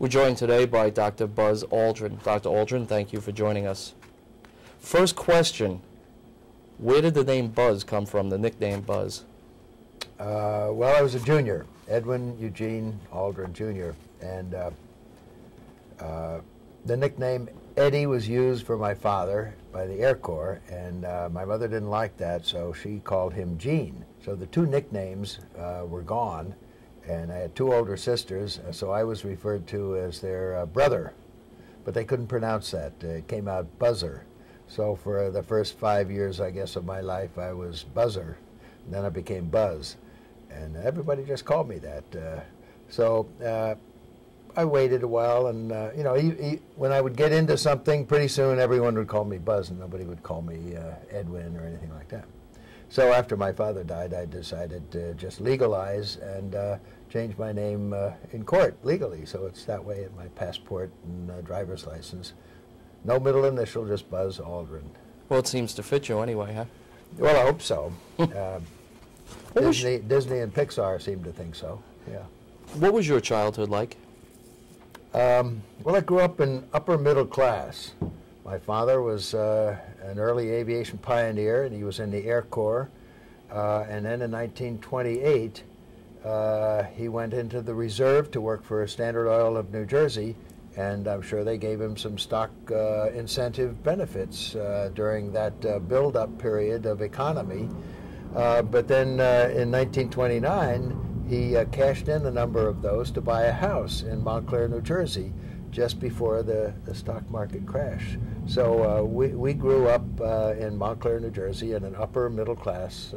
We're joined today by Dr. Buzz Aldrin. Dr. Aldrin, thank you for joining us. First question, where did the name Buzz come from, the nickname Buzz? Well, I was a junior, Edwin Eugene Aldrin Jr., and the nickname Eddie was used for my father by the Air Corps, and my mother didn't like that, so she called him Gene. So the two nicknames were gone, and I had two older sisters, so I was referred to as their brother, but they couldn't pronounce that. It came out Buzzer. So for the first 5 years, I guess, of my life, I was Buzzer. And then I became Buzz, and everybody just called me that. So I waited a while, and you know, when I would get into something, pretty soon everyone would call me Buzz, and nobody would call me Edwin or anything like that. So after my father died, I decided to just legalize and change my name in court legally. So it's that way in my passport and driver's license. No middle initial, just Buzz Aldrin. Well, it seems to fit you anyway, huh? Well, I hope so. Disney and Pixar seem to think so, yeah. What was your childhood like? Well, I grew up in upper middle class. My father was an early aviation pioneer, and he was in the Air Corps. And then in 1928, he went into the reserve to work for Standard Oil of New Jersey, and I'm sure they gave him some stock incentive benefits during that build-up period of economy. But then in 1929, he cashed in a number of those to buy a house in Montclair, New Jersey, just before the stock market crash. So we grew up in Montclair, New Jersey, in an upper middle-class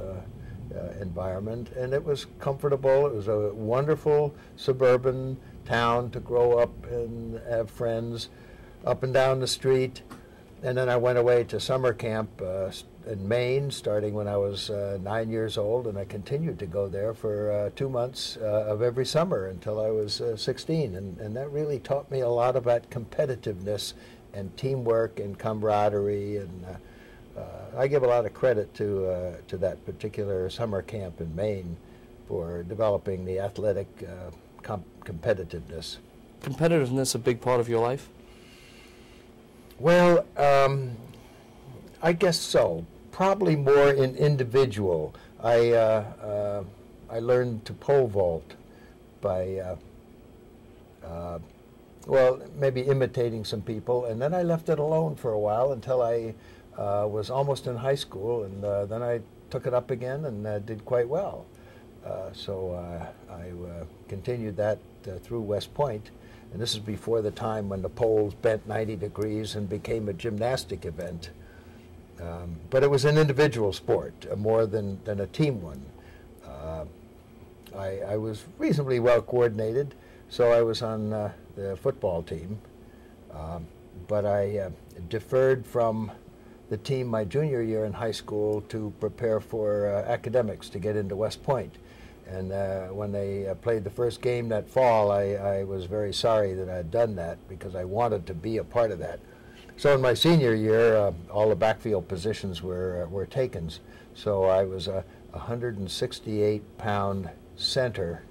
environment, and it was comfortable. It was a wonderful suburban town to grow up and have friends up and down the street. And then I went away to summer camp in Maine, starting when I was 9 years old, and I continued to go there for 2 months of every summer until I was 16. And that really taught me a lot about competitiveness and teamwork and camaraderie. And I give a lot of credit to that particular summer camp in Maine for developing the athletic competitiveness. Competitiveness a big part of your life? Well, I guess so. Probably more in individual. I learned to pole vault by, well, maybe imitating some people, and then I left it alone for a while until I was almost in high school, and then I took it up again and did quite well. So I continued that through West Point, and this is before the time when the poles bent 90 degrees and became a gymnastic event. But it was an individual sport, more than a team one. I was reasonably well coordinated, so I was on the football team, but I deferred from the team my junior year in high school to prepare for academics to get into West Point. And when they played the first game that fall, I was very sorry that I had done that, because I wanted to be a part of that. So in my senior year, all the backfield positions were taken. So I was a 168-pound center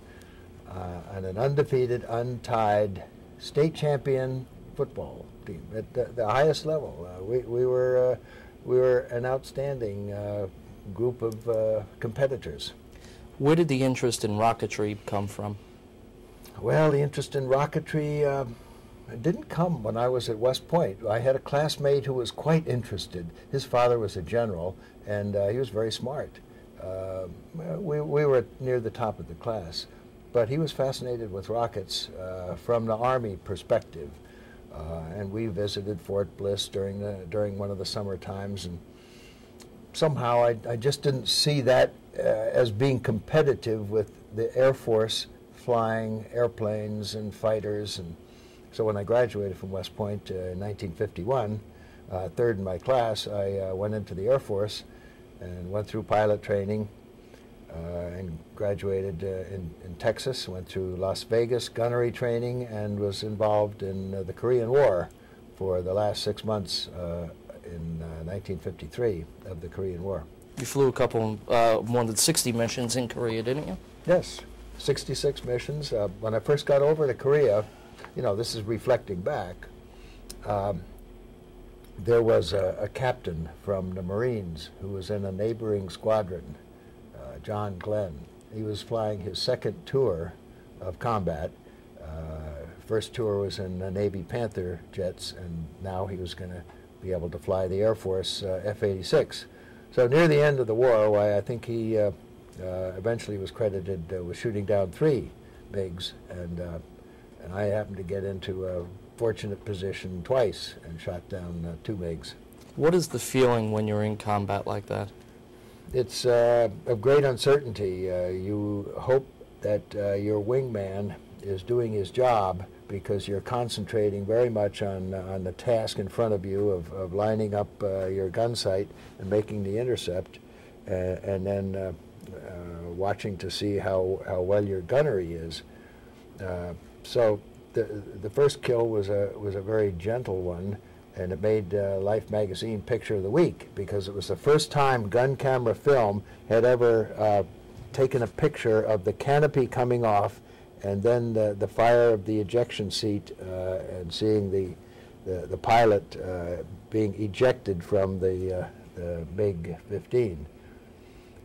on an undefeated, untied state champion football team at the highest level. We were an outstanding group of competitors. Where did the interest in rocketry come from? Well, the interest in rocketry didn't come when I was at West Point. I had a classmate who was quite interested. His father was a general, and he was very smart. We were near the top of the class, but he was fascinated with rockets from the Army perspective. And we visited Fort Bliss during one of the summer times, and somehow I just didn't see that as being competitive with the Air Force flying airplanes and fighters. And so when I graduated from West Point in 1951, third in my class, I went into the Air Force and went through pilot training and graduated in Texas, went through Las Vegas gunnery training, and was involved in the Korean War for the last 6 months in 1953 of the Korean War. You flew a couple, more than 60 missions in Korea, didn't you? Yes, 66 missions. When I first got over to Korea, you know, this is reflecting back. There was a captain from the Marines who was in a neighboring squadron, John Glenn. He was flying his second tour of combat. First tour was in the Navy Panther jets, and now he was going to be able to fly the Air Force F-86. So near the end of the war, why I think he eventually was credited with shooting down 3 MiGs, and I happened to get into a fortunate position twice and shot down 2 MiGs. What is the feeling when you're in combat like that? It's of great uncertainty. You hope that your wingman is doing his job, because you're concentrating very much on the task in front of you of lining up your gun sight and making the intercept, and then watching to see how well your gunnery is. So the first kill was a very gentle one, and it made Life magazine Picture of the Week, because it was the first time gun camera film had ever taken a picture of the canopy coming off and then the fire of the ejection seat, and seeing the pilot being ejected from the MiG-15.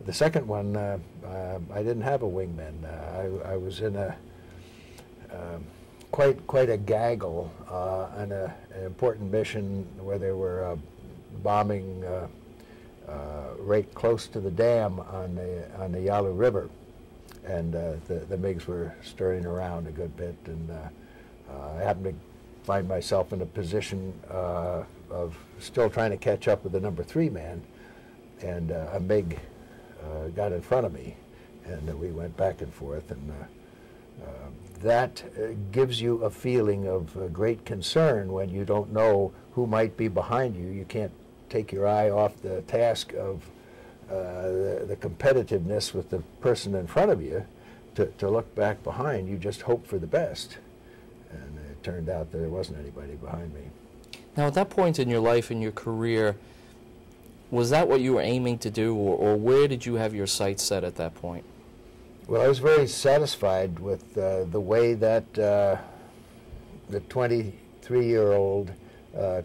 The second one, I didn't have a wingman. I was in a quite a gaggle on an important mission where they were bombing right close to the dam on the Yalu River. And the MiGs were stirring around a good bit, and I happened to find myself in a position of still trying to catch up with the number 3 man, and a MiG got in front of me, and we went back and forth, and that gives you a feeling of great concern when you don't know who might be behind you. You can't take your eye off the task of the competitiveness with the person in front of you. To look back behind, you just hope for the best. And it turned out that there wasn't anybody behind me. Now, at that point in your life and your career, was that what you were aiming to do, or where did you have your sights set at that point? Well, I was very satisfied with the way that the 23-year-old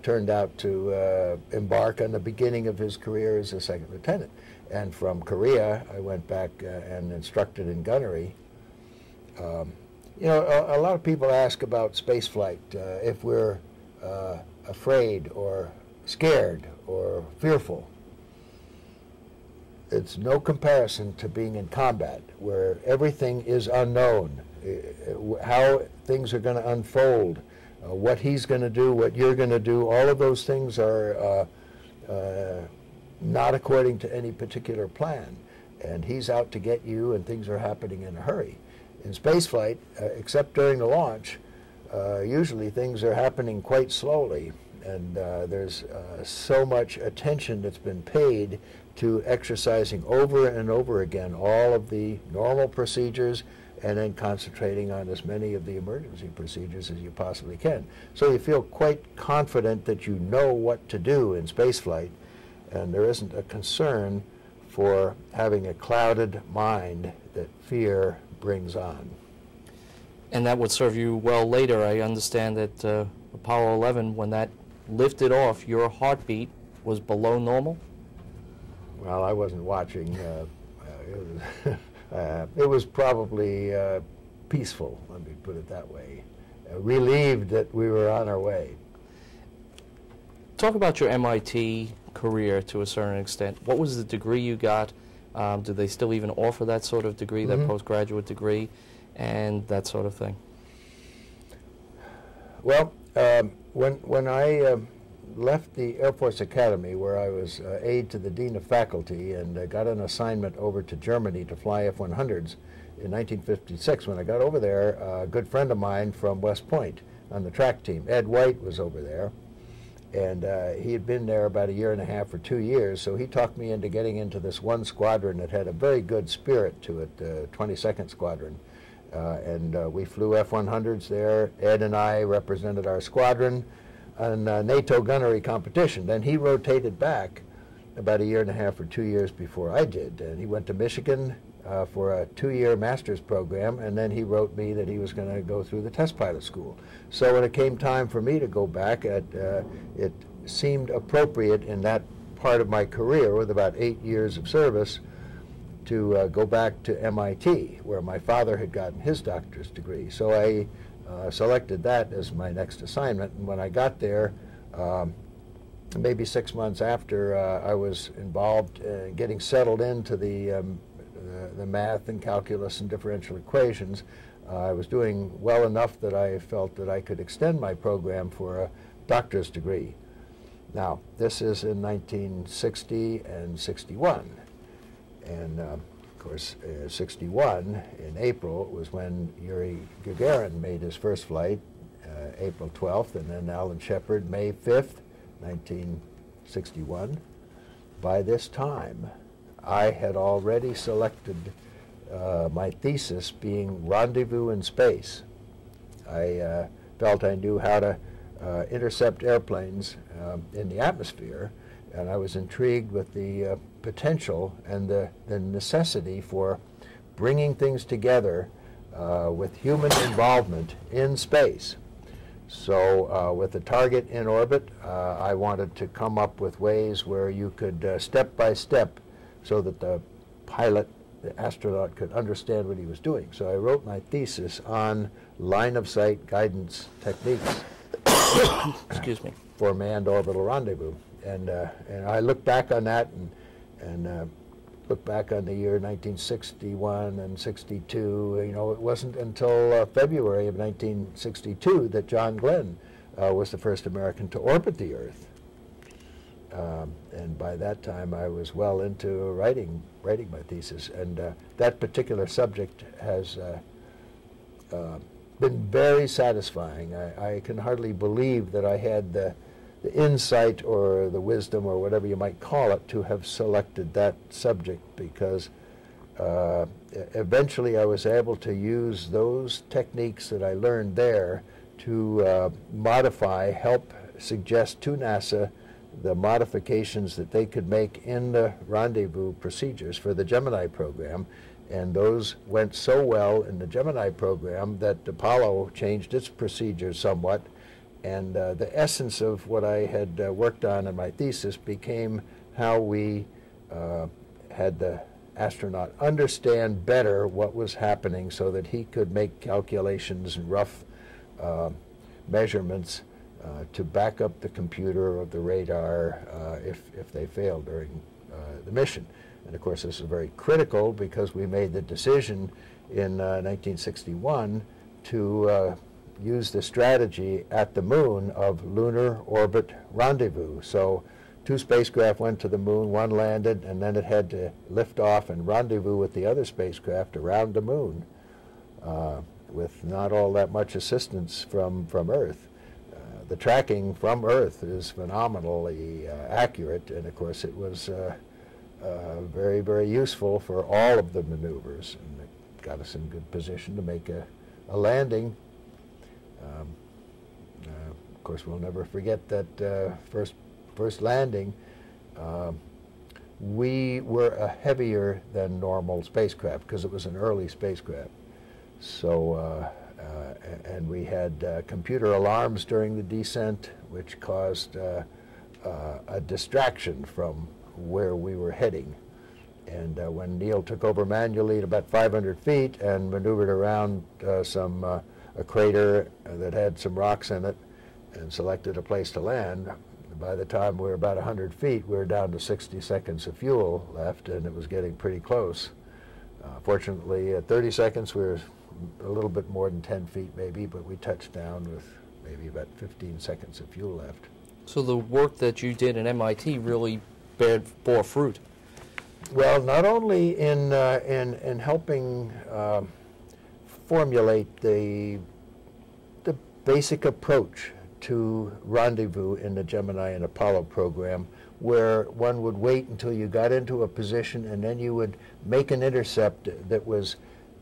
turned out to embark on the beginning of his career as a second lieutenant. And from Korea, I went back and instructed in gunnery. You know, a lot of people ask about space flight, if we're afraid or scared or fearful. It's no comparison to being in combat, where everything is unknown, how things are going to unfold, what he's going to do, what you're going to do. All of those things are not according to any particular plan, and he's out to get you, and things are happening in a hurry. In spaceflight, except during the launch, usually things are happening quite slowly, and there's so much attention that's been paid to exercising over and over again all of the normal procedures, and then concentrating on as many of the emergency procedures as you possibly can. So you feel quite confident that you know what to do in spaceflight, and there isn't a concern for having a clouded mind that fear brings on. And that would serve you well later. I understand that Apollo 11, when that lifted off, your heartbeat was below normal? Well, I wasn't watching. It was it was probably peaceful, let me put it that way, relieved that we were on our way. Talk about your MIT career to a certain extent. What was the degree you got? Do they still even offer that sort of degree, that postgraduate degree, and that sort of thing? Well, when I left the Air Force Academy, where I was aide to the Dean of Faculty, and got an assignment over to Germany to fly F-100s in 1956. When I got over there, a good friend of mine from West Point on the track team, Ed White, was over there, and he had been there about 1.5 years or 2 years, so he talked me into getting into this one squadron that had a very good spirit to it, the 22nd squadron. And we flew F-100s there. Ed and I represented our squadron on NATO gunnery competition. Then he rotated back about 1.5 years or 2 years before I did, and he went to Michigan. for a 2-year master's program, and then he wrote me that he was going to go through the test pilot school. So when it came time for me to go back, it seemed appropriate in that part of my career, with about 8 years of service, to go back to MIT, where my father had gotten his doctor's degree. So I selected that as my next assignment, and when I got there, maybe 6 months after, I was involved in getting settled into the math and calculus and differential equations. I was doing well enough that I felt that I could extend my program for a doctor's degree. Now, this is in 1960 and 61. And, of course, 61, in April, was when Yuri Gagarin made his first flight, April 12th, and then Alan Shepard, May 5th, 1961. By this time, I had already selected my thesis being Rendezvous in Space. I felt I knew how to intercept airplanes in the atmosphere, and I was intrigued with the potential and the necessity for bringing things together with human involvement in space. So with the target in orbit, I wanted to come up with ways where you could step by step, so that the pilot, the astronaut, could understand what he was doing. So I wrote my thesis on line of sight guidance techniques excuse me, for manned orbital rendezvous. And I look back on that and look back on the year 1961 and 62. You know, it wasn't until February of 1962 that John Glenn was the first American to orbit the Earth. And by that time, I was well into writing my thesis. And that particular subject has been very satisfying. I can hardly believe that I had the insight or the wisdom or whatever you might call it to have selected that subject, because eventually I was able to use those techniques that I learned there to modify, help suggest to NASA the modifications that they could make in the rendezvous procedures for the Gemini program. And those went so well in the Gemini program that Apollo changed its procedures somewhat. And the essence of what I had worked on in my thesis became how we had the astronaut understand better what was happening, so that he could make calculations and rough measurements to back up the computer or the radar if they failed during the mission. And of course, this is very critical, because we made the decision in 1961 to use the strategy at the moon of lunar orbit rendezvous. So two spacecraft went to the moon, one landed, and then it had to lift off and rendezvous with the other spacecraft around the moon with not all that much assistance from Earth. The tracking from Earth is phenomenally accurate, and of course it was very, very useful for all of the maneuvers, and it got us in good position to make a landing. Of course, we'll never forget that first landing. We were a heavier than normal spacecraft, because it was an early spacecraft. So. And we had computer alarms during the descent, which caused a distraction from where we were heading. And when Neil took over manually at about 500 feet and maneuvered around a crater that had some rocks in it and selected a place to land, by the time we were about 100 feet, we were down to 60 seconds of fuel left, and it was getting pretty close. Fortunately, at 30 seconds, we were a little bit more than 10 feet maybe, but we touched down with maybe about 15 seconds of fuel left. So the work that you did at MIT really bore fruit. Well, not only in helping formulate the basic approach to rendezvous in the Gemini and Apollo program, where one would wait until you got into a position and then you would make an intercept that was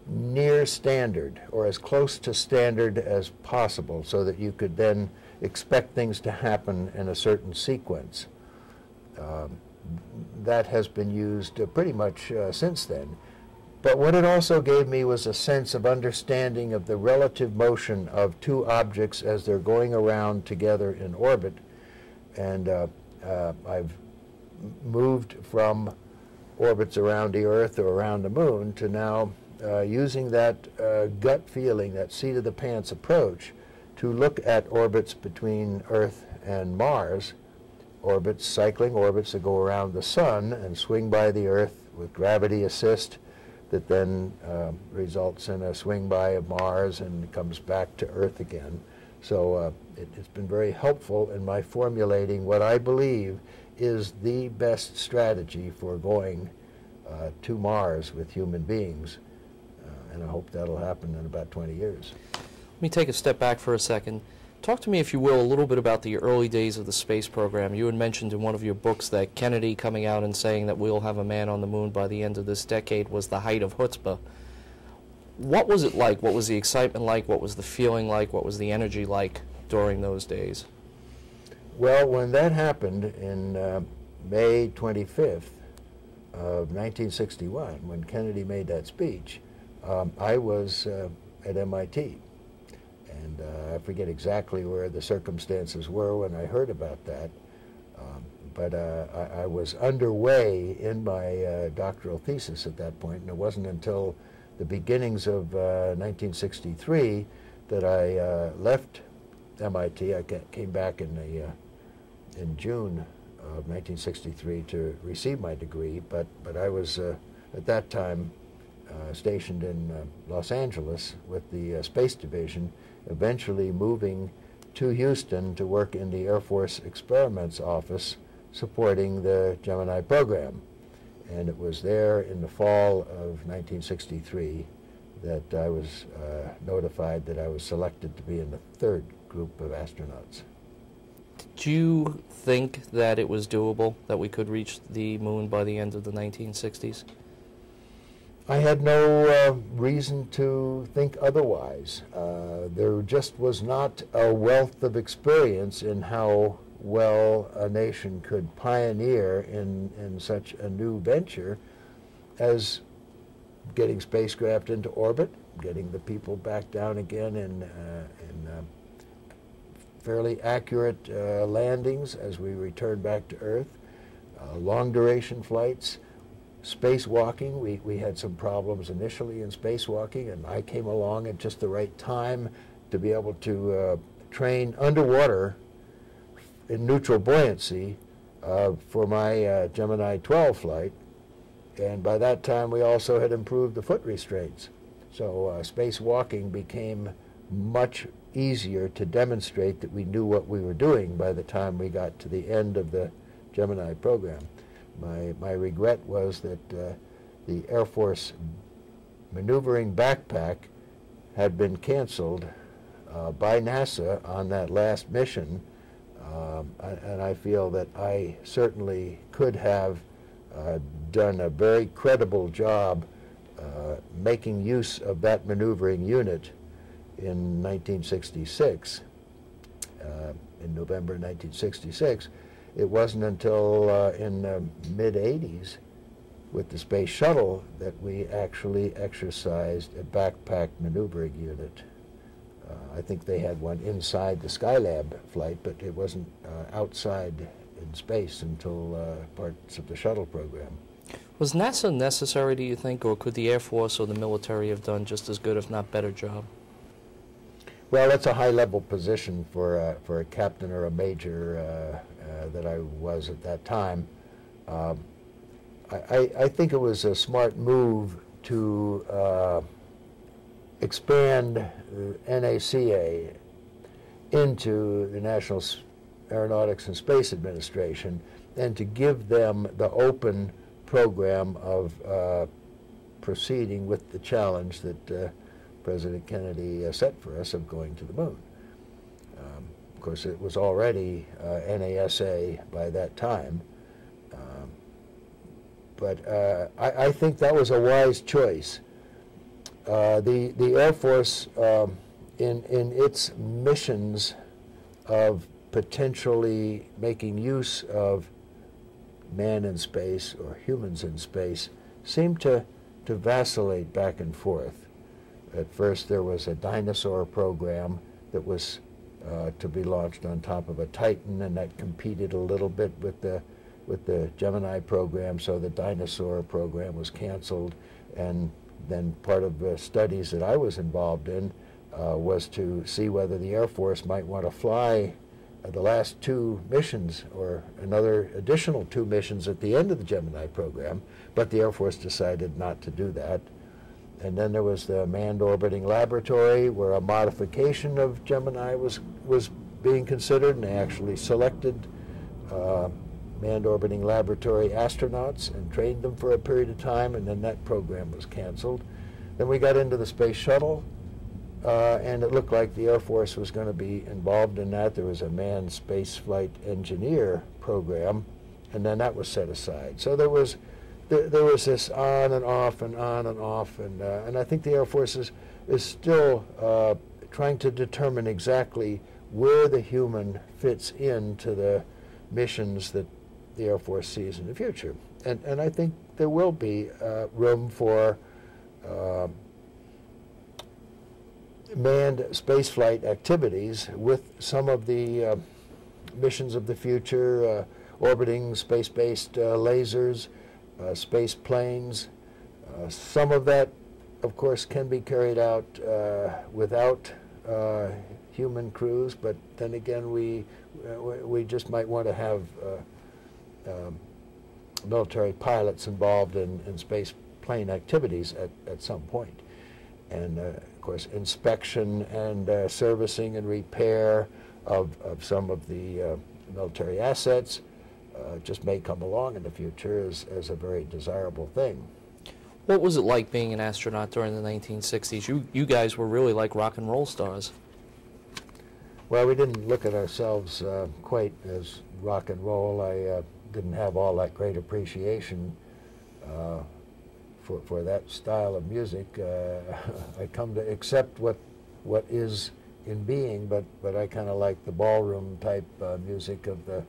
near standard, or as close to standard as possible, so that you could then expect things to happen in a certain sequence. That has been used pretty much since then. But what it also gave me was a sense of understanding of the relative motion of two objects as they're going around together in orbit. And I've moved from orbits around the Earth or around the Moon to now using that gut feeling, that seat-of-the-pants approach, to look at orbits between Earth and Mars, orbits, cycling orbits that go around the Sun and swing by the Earth with gravity assist that then results in a swing by of Mars and comes back to Earth again. So it's been very helpful in my formulating what I believe is the best strategy for going to Mars with human beings. And I hope that'll happen in about 20 years. Let me take a step back for a second. Talk to me, if you will, a little bit about the early days of the space program. You had mentioned in one of your books that Kennedy coming out and saying that we'll have a man on the moon by the end of this decade was the height of chutzpah. What was it like? What was the excitement like? What was the feeling like? What was the energy like during those days? Well, when that happened in May 25th of 1961, when Kennedy made that speech, I was at MIT. And I forget exactly where the circumstances were when I heard about that. But I was underway in my doctoral thesis at that point, and it wasn't until the beginnings of 1963 that I left MIT. I came back in, in June of 1963 to receive my degree, but I was, at that time, stationed in Los Angeles with the Space Division, eventually moving to Houston to work in the Air Force Experiments Office supporting the Gemini program. And it was there in the fall of 1963 that I was notified that I was selected to be in the third group of astronauts. Did you think that it was doable, that we could reach the moon by the end of the 1960s? I had no reason to think otherwise. There just was not a wealth of experience in how well a nation could pioneer in such a new venture as getting spacecraft into orbit, getting the people back down again in fairly accurate landings as we return back to Earth, long-duration flights. Spacewalking, we had some problems initially in spacewalking, and I came along at just the right time to be able to train underwater in neutral buoyancy for my Gemini 12 flight. And by that time, we also had improved the foot restraints. So spacewalking became much easier to demonstrate that we knew what we were doing by the time we got to the end of the Gemini program. My regret was that the Air Force maneuvering backpack had been canceled by NASA on that last mission, and I feel that I certainly could have done a very credible job making use of that maneuvering unit in 1966, in November 1966. It wasn't until in the mid-80s with the space shuttle that we actually exercised a backpack maneuvering unit. I think they had one inside the Skylab flight, but it wasn't outside in space until parts of the shuttle program. Was NASA necessary, do you think, or could the Air Force or the military have done just as good, if not better, job? Well, that's a high-level position for a captain or a major that I was at that time. I think it was a smart move to expand NACA into the National Aeronautics and Space Administration and to give them the open program of proceeding with the challenge that President Kennedy set for us of going to the moon. Of course, it was already NASA by that time. But I think that was a wise choice. The Air Force, in its missions of potentially making use of man in space or humans in space, seemed to to vacillate back and forth. At first, there was a dinosaur program that was to be launched on top of a Titan, and that competed a little bit with the Gemini program, so the dinosaur program was canceled. And then part of the studies that I was involved in was to see whether the Air Force might want to fly the last two missions or another additional two missions at the end of the Gemini program, but the Air Force decided not to do that. And then there was the manned orbiting laboratory, where a modification of Gemini was being considered, and they actually selected manned orbiting laboratory astronauts and trained them for a period of time, and then that program was canceled. Then we got into the space shuttle, and it looked like the Air Force was going to be involved in that. There was a manned space flight engineer program, and then that was set aside. So there was this on and off and on and off, and I think the Air Force is still trying to determine exactly where the human fits into the missions that the Air Force sees in the future. And I think there will be room for manned spaceflight activities with some of the missions of the future, orbiting space-based lasers, space planes. Some of that, of course, can be carried out without human crews, but then again, we just might want to have military pilots involved in space plane activities at some point. And of course, inspection and servicing and repair of some of the military assets just may come along in the future as a very desirable thing. What was it like being an astronaut during the 1960s? You guys were really like rock and roll stars. Well, we didn't look at ourselves quite as rock and roll. I didn't have all that great appreciation for that style of music. I come to accept what is in being, but I kind of like the ballroom type music of the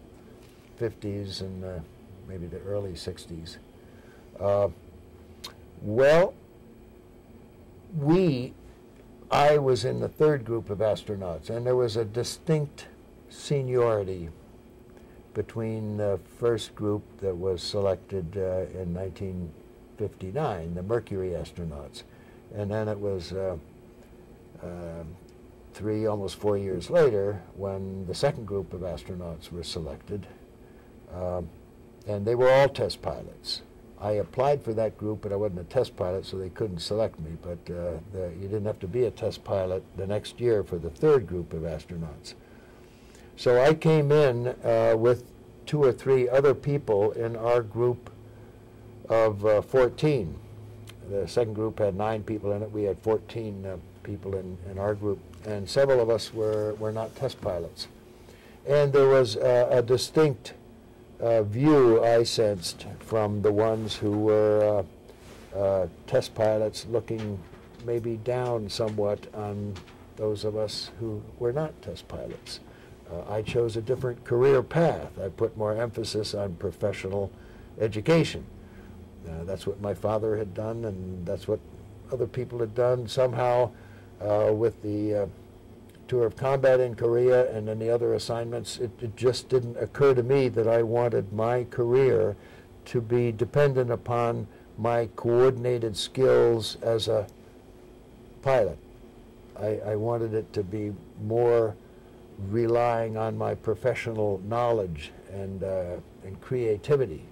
50s and maybe the early 60s. Well, I was in the third group of astronauts, and there was a distinct seniority between the first group that was selected in 1959, the Mercury astronauts, and then it was 3, almost 4 years later when the second group of astronauts were selected, and they were all test pilots. I applied for that group, but I wasn't a test pilot, so they couldn't select me. But you didn't have to be a test pilot the next year for the third group of astronauts. So I came in with 2 or 3 other people in our group of 14. The second group had 9 people in it. We had 14 people in our group, and several of us were not test pilots. And there was a distinct view I sensed from the ones who were test pilots, looking maybe down somewhat on those of us who were not test pilots. I chose a different career path. I put more emphasis on professional education. That's what my father had done, and that's what other people had done. Somehow with the tour of combat in Korea and any other assignments, it just didn't occur to me that I wanted my career to be dependent upon my coordinated skills as a pilot. I wanted it to be more relying on my professional knowledge and creativity.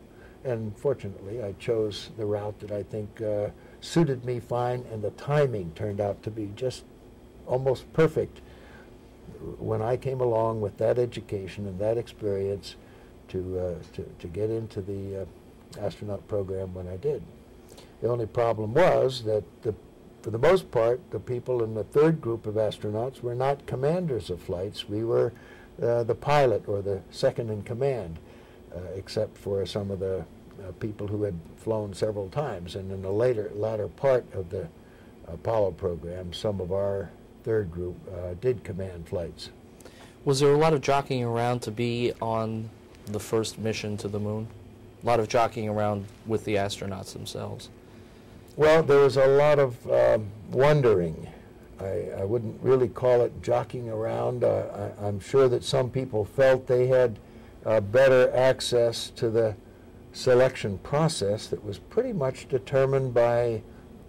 And fortunately, I chose the route that I think suited me fine, and the timing turned out to be just almost perfect when I came along with that education and that experience to get into the astronaut program when I did. The only problem was that for the most part, the people in the third group of astronauts were not commanders of flights. We were the pilot or the second in command, except for some of the people who had flown several times. And in the latter part of the Apollo program, some of our third group did command flights. Was there a lot of jockeying around to be on the first mission to the moon? A lot of jockeying around with the astronauts themselves? Well, there was a lot of wondering. I wouldn't really call it jockeying around. I'm sure that some people felt they had better access to the selection process that was pretty much determined by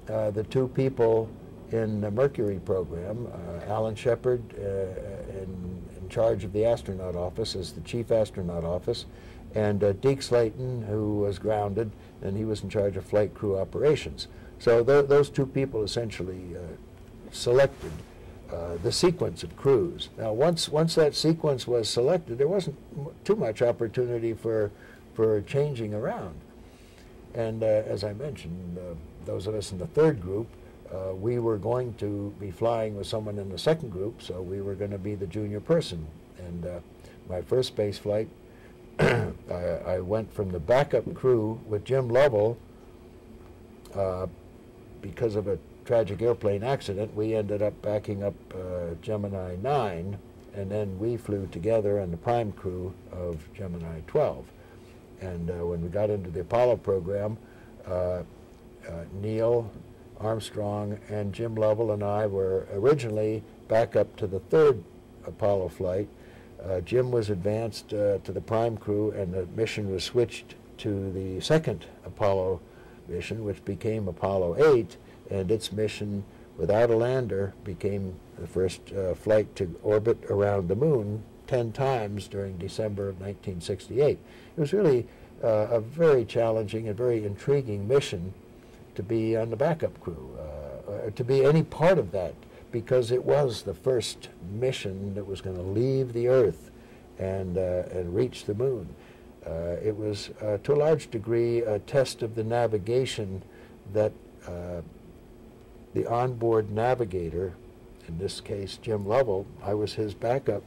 the two people in the Mercury program, Alan Shepard in charge of the astronaut office as the chief astronaut office, and Deke Slayton, who was grounded, and he was in charge of flight crew operations. So those two people essentially selected the sequence of crews. Now, once that sequence was selected, there wasn't too much opportunity for changing around. And as I mentioned, those of us in the third group, we were going to be flying with someone in the second group, so we were going to be the junior person. And my first space flight, I went from the backup crew with Jim Lovell. Because of a tragic airplane accident, we ended up backing up Gemini 9, and then we flew together in the prime crew of Gemini 12. And when we got into the Apollo program, Neil Armstrong and Jim Lovell and I were originally back up to the third Apollo flight. Jim was advanced to the prime crew, and the mission was switched to the second Apollo mission, which became Apollo 8, and its mission without a lander became the first flight to orbit around the moon 10 times during December of 1968. It was really a very challenging and very intriguing mission to be on the backup crew, or to be any part of that, because it was the first mission that was going to leave the Earth and reach the moon. It was, to a large degree, a test of the navigation that the onboard navigator, in this case Jim Lovell, I was his backup,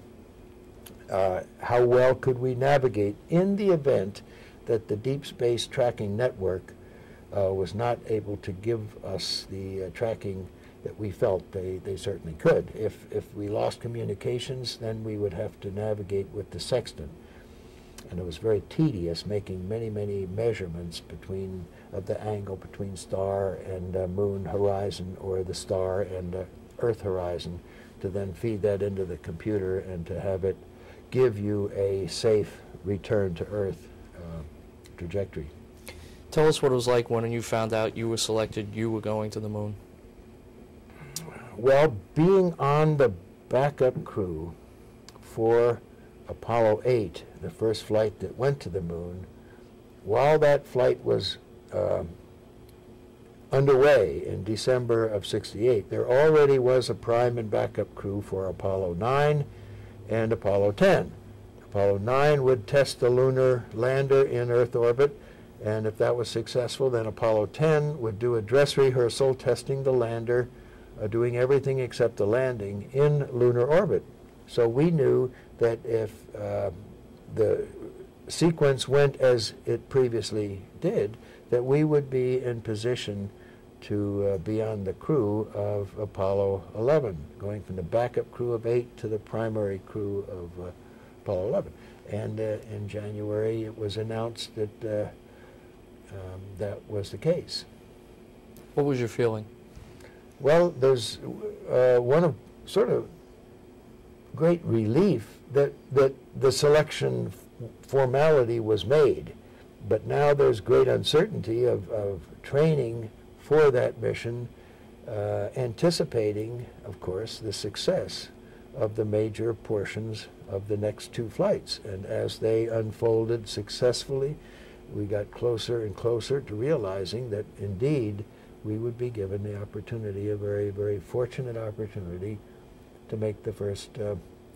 how well could we navigate in the event that the deep space tracking network was not able to give us the tracking that we felt they certainly could. If we lost communications, then we would have to navigate with the sextant. And it was very tedious, making many, many measurements between of the angle between star and moon horizon, or the star and Earth horizon, to then feed that into the computer and to have it give you a safe return to Earth trajectory. Tell us what it was like when you found out you were selected, you were going to the moon. Well, being on the backup crew for Apollo 8, the first flight that went to the moon, while that flight was underway in December of '68, there already was a prime and backup crew for Apollo 9 and Apollo 10. Apollo 9 would test the lunar lander in Earth orbit, and if that was successful, then Apollo 10 would do a dress rehearsal testing the lander, doing everything except the landing in lunar orbit. So we knew that if the sequence went as it previously did, that we would be in position to be on the crew of Apollo 11, going from the backup crew of 8 to the primary crew of Apollo 11. And in January, it was announced that that was the case. What was your feeling? Well, there's one of sort of great relief that the selection formality was made, but now there's great uncertainty of training for that mission, anticipating, of course, the success of the major portions of the next two flights. And as they unfolded successfully, we got closer and closer to realizing that indeed we would be given the opportunity, a very, very fortunate opportunity, to make the first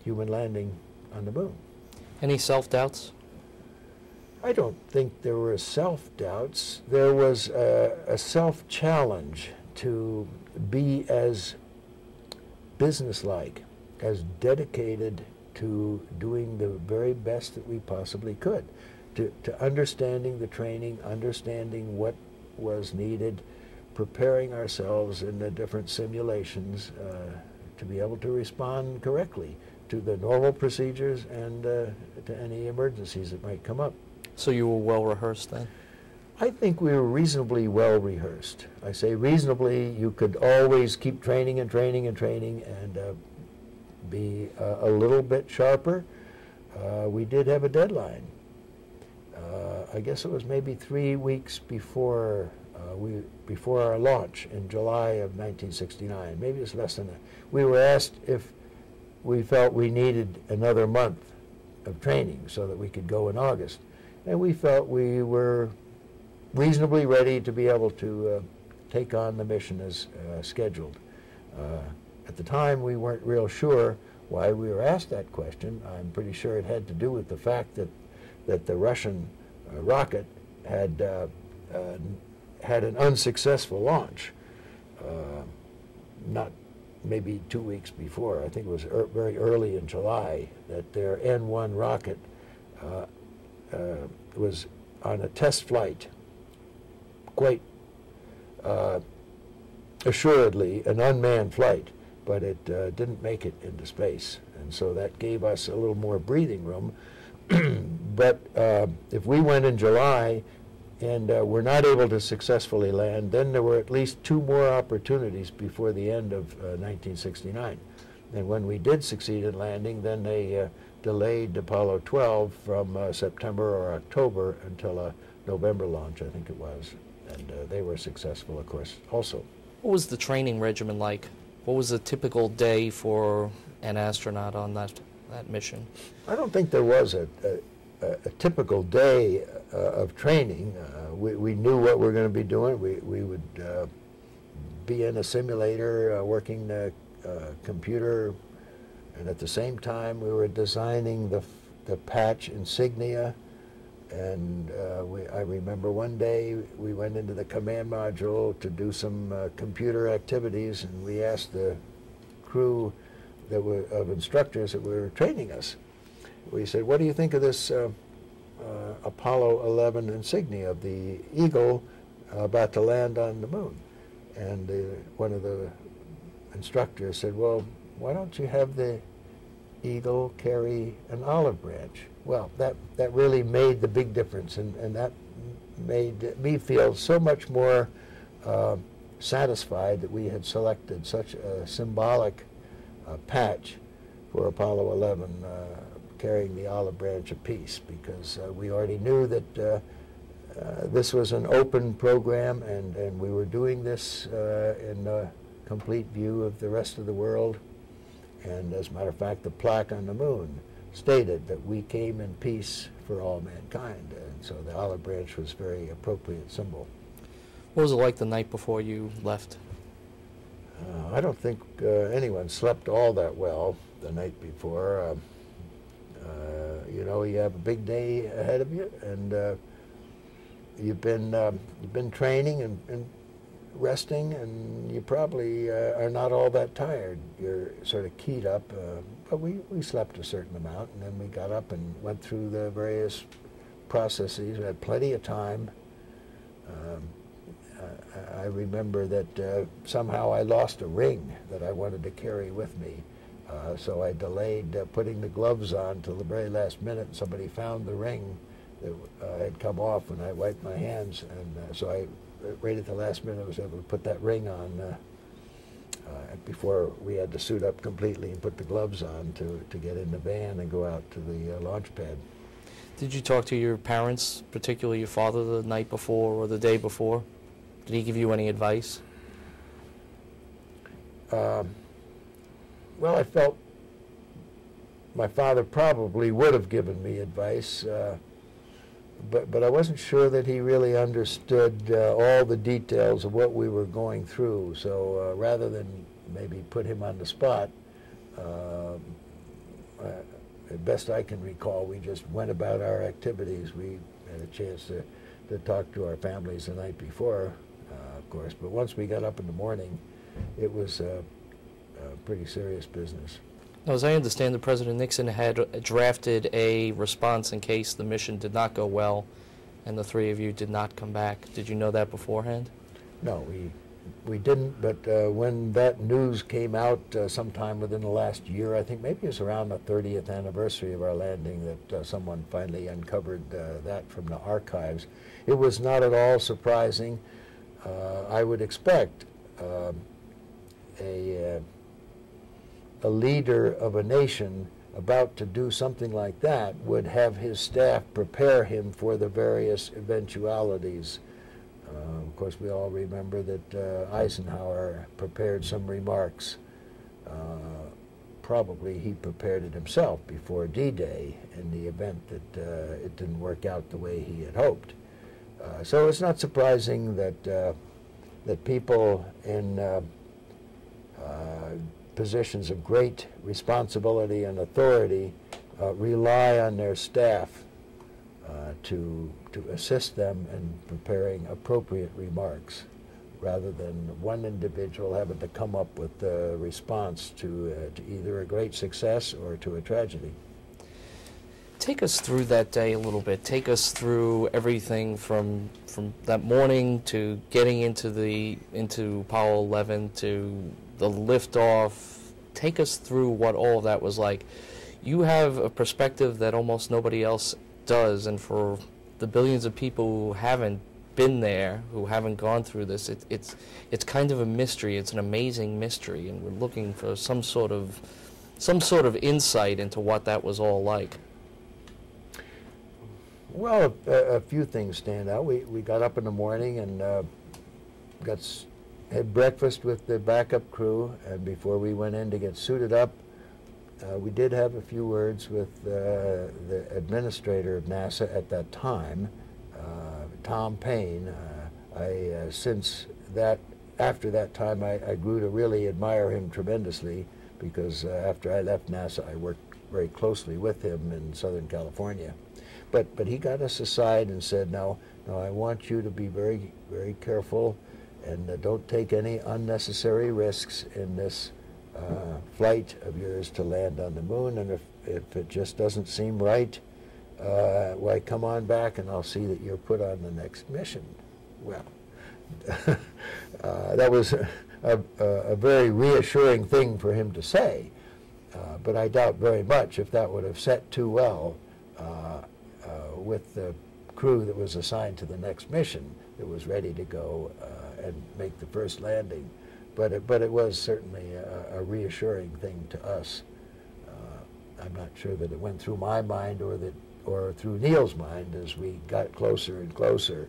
human landing on the moon. Any self-doubts? I don't think there were self-doubts. There was a self-challenge to be as businesslike, as dedicated to doing the very best that we possibly could, to understanding the training, understanding what was needed, preparing ourselves in the different simulations, to be able to respond correctly to the normal procedures and to any emergencies that might come up. So you were well rehearsed then? I think we were reasonably well rehearsed. I say reasonably. You could always keep training and training and training and be a little bit sharper. We did have a deadline. I guess it was maybe 3 weeks before before our launch in July of 1969. Maybe it's less than that. We were asked if we felt we needed another month of training so that we could go in August, and we felt we were reasonably ready to be able to take on the mission as scheduled. At the time, we weren't real sure why we were asked that question. I'm pretty sure it had to do with the fact that the Russian rocket had had an unsuccessful launch. Not maybe 2 weeks before, I think it was very early in July, that their N1 rocket was on a test flight, quite assuredly an unmanned flight, but it didn't make it into space. And so that gave us a little more breathing room. But if we went in July and were not able to successfully land, then there were at least two more opportunities before the end of 1969. And when we did succeed in landing, then they delayed Apollo 12 from September or October until a November launch, I think it was. And they were successful, of course, also. What was the training regimen like? What was a typical day for an astronaut on that mission? I don't think there was a typical day of training. We knew what we were going to be doing. We would be in a simulator working the computer, and at the same time we were designing the patch insignia. And I remember one day we went into the command module to do some computer activities, and we asked the crew that were of instructors that were training us. We said, "What do you think of this Apollo 11 insignia of the eagle about to land on the moon?" And one of the instructors said, "Well, why don't you have the eagle carry an olive branch?" Well, that really made the big difference, and that made me feel so much more satisfied that we had selected such a symbolic patch for Apollo 11, carrying the olive branch of peace, because we already knew that this was an open program, and we were doing this in complete view of the rest of the world. And as a matter of fact, the plaque on the moon stated that we came in peace for all mankind, and so the olive branch was a very appropriate symbol. What was it like the night before you left? I don't think anyone slept all that well the night before. You know, you have a big day ahead of you, and you've been training and resting, and you probably are not all that tired. You're sort of keyed up, but we slept a certain amount, and then we got up and went through the various processes. We had plenty of time. I remember that somehow I lost a ring that I wanted to carry with me, so I delayed putting the gloves on till the very last minute. Somebody found the ring that had come off when I wiped my hands, and so I, right at the last minute, I was able to put that ring on before we had to suit up completely and put the gloves on to get in the van and go out to the launch pad. Did you talk to your parents, particularly your father, the night before or the day before? Did he give you any advice? Well, I felt my father probably would have given me advice, but I wasn't sure that he really understood all the details of what we were going through. So rather than maybe put him on the spot, best I can recall, we just went about our activities. We had a chance to talk to our families the night before, of course, but once we got up in the morning, it was pretty serious business. Now, as I understand, the President Nixon had drafted a response in case the mission did not go well and the three of you did not come back. Did you know that beforehand? No, we we didn't, but when that news came out sometime within the last year, I think maybe it was around the 30th anniversary of our landing, that someone finally uncovered that from the archives. It was not at all surprising. I would expect a leader of a nation about to do something like that would have his staff prepare him for the various eventualities. Of course, we all remember that Eisenhower prepared some remarks. Probably he prepared it himself before D-Day in the event that it didn't work out the way he had hoped. So it's not surprising that people in positions of great responsibility and authority rely on their staff to assist them in preparing appropriate remarks, rather than one individual having to come up with the response to either a great success or to a tragedy. Take us through that day a little bit. Take us through everything from that morning to getting into the Apollo 11 to the liftoff. Take us through what all of that was like. You have a perspective that almost nobody else does, and for the billions of people who haven't been there, who haven't gone through this, it's kind of a mystery. It's an amazing mystery, and we're looking for some sort of insight into what that was all like. Well, a few things stand out. We got up in the morning and had breakfast with the backup crew, and before we went in to get suited up, we did have a few words with the administrator of NASA at that time, Tom Payne. After that time, I grew to really admire him tremendously, because after I left NASA, I worked very closely with him in Southern California. But he got us aside and said, no, I want you to be very, very careful, and don't take any unnecessary risks in this flight of yours to land on the moon. And if it just doesn't seem right, why, come on back and I'll see that you're put on the next mission. Well, that was a very reassuring thing for him to say, but I doubt very much if that would have set too well with the crew that was assigned to the next mission, that was ready to go and make the first landing. But it was certainly a reassuring thing to us. I'm not sure that it went through my mind or through Neil's mind as we got closer and closer,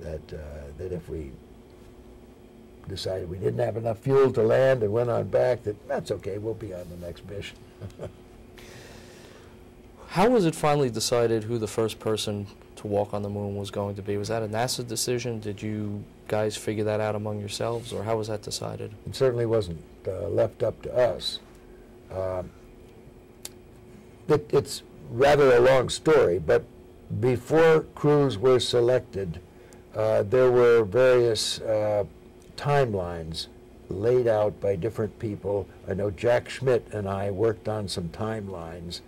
that if we decided we didn't have enough fuel to land and went on back, that's okay, we'll be on the next mission. How was it finally decided who the first person to walk on the moon was going to be? Was that a NASA decision? Did you guys figure that out among yourselves, or how was that decided? It certainly wasn't left up to us. It's rather a long story, but before crews were selected, there were various timelines laid out by different people. I know Jack Schmidt and I worked on some timelines.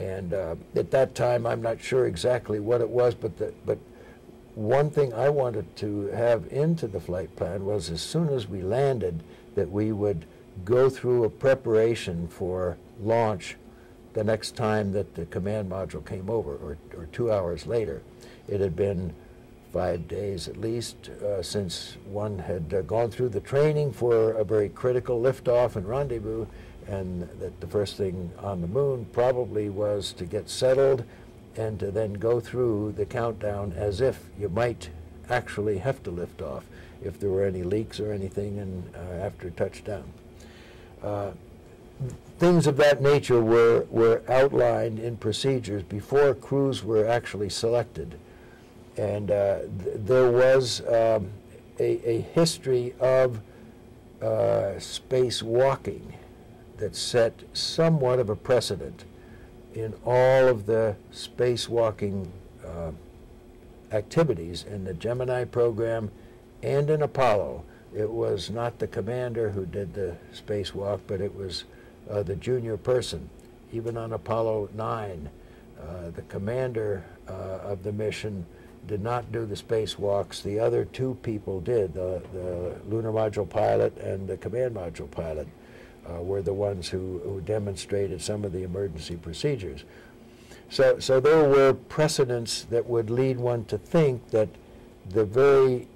And at that time, I'm not sure exactly what it was, but one thing I wanted to have into the flight plan was, as soon as we landed, that we would go through a preparation for launch the next time that the command module came over, or 2 hours later. It had been 5 days at least since one had gone through the training for a very critical liftoff and rendezvous, and that the first thing on the moon probably was to get settled and to then go through the countdown as if you might actually have to lift off, if there were any leaks or anything, and after touchdown. Things of that nature were outlined in procedures before crews were actually selected. And there was a history of space walking that set somewhat of a precedent in all of the spacewalking activities in the Gemini program and in Apollo. It was not the commander who did the spacewalk, but it was the junior person. Even on Apollo 9, the commander of the mission did not do the spacewalks. The other two people did. The lunar module pilot and the command module pilot were the ones who demonstrated some of the emergency procedures. So there were precedents that would lead one to think that the very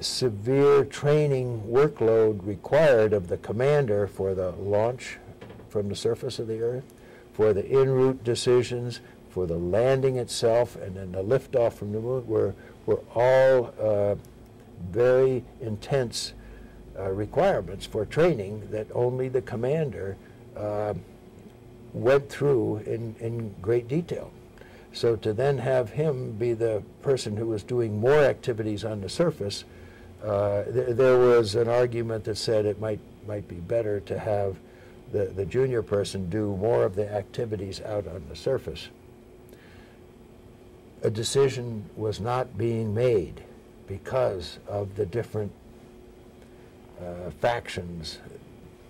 severe training workload required of the commander for the launch from the surface of the Earth, for the en route decisions, for the landing itself, and then the liftoff from the moon were all very intense requirements for training that only the commander went through in great detail. So to then have him be the person who was doing more activities on the surface, there was an argument that said it might be better to have the junior person do more of the activities out on the surface. A decision was not being made because of the different factions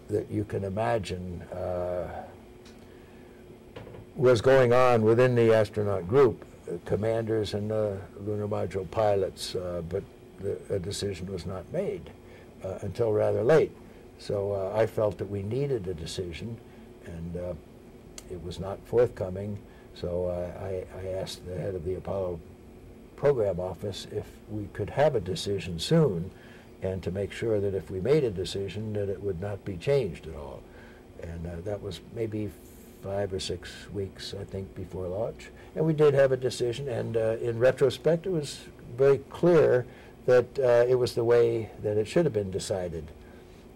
that you can imagine was going on within the astronaut group, commanders and lunar module pilots, but a decision was not made until rather late. So I felt that we needed a decision, and it was not forthcoming. So I asked the head of the Apollo program office if we could have a decision soon, and to make sure that if we made a decision that it would not be changed at all. And that was maybe 5 or 6 weeks, I think, before launch. And we did have a decision, and in retrospect, it was very clear that it was the way that it should have been decided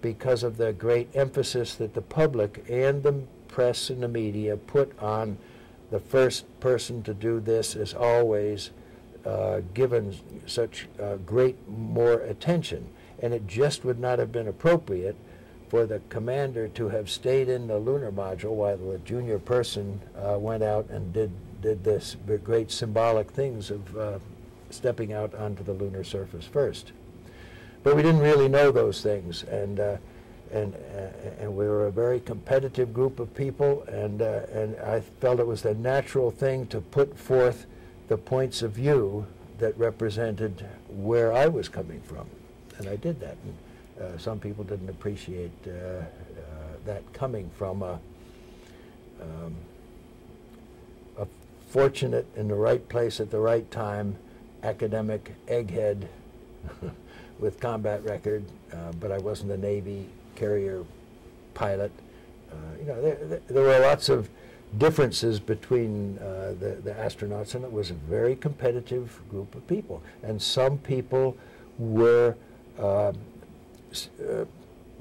because of the great emphasis that the public and the press and the media put on the first person to do this is always given such great more attention. And it just would not have been appropriate for the commander to have stayed in the lunar module while the junior person went out and did this great symbolic things of stepping out onto the lunar surface first. But we didn't really know those things, and we were a very competitive group of people, and I felt it was the natural thing to put forth the points of view that represented where I was coming from, and I did that. And, some people didn't appreciate that coming from a fortunate, in the right place at the right time, academic egghead with combat record, but I wasn't a Navy carrier pilot. You know, there were lots of differences between the astronauts, and it was a very competitive group of people. And some people were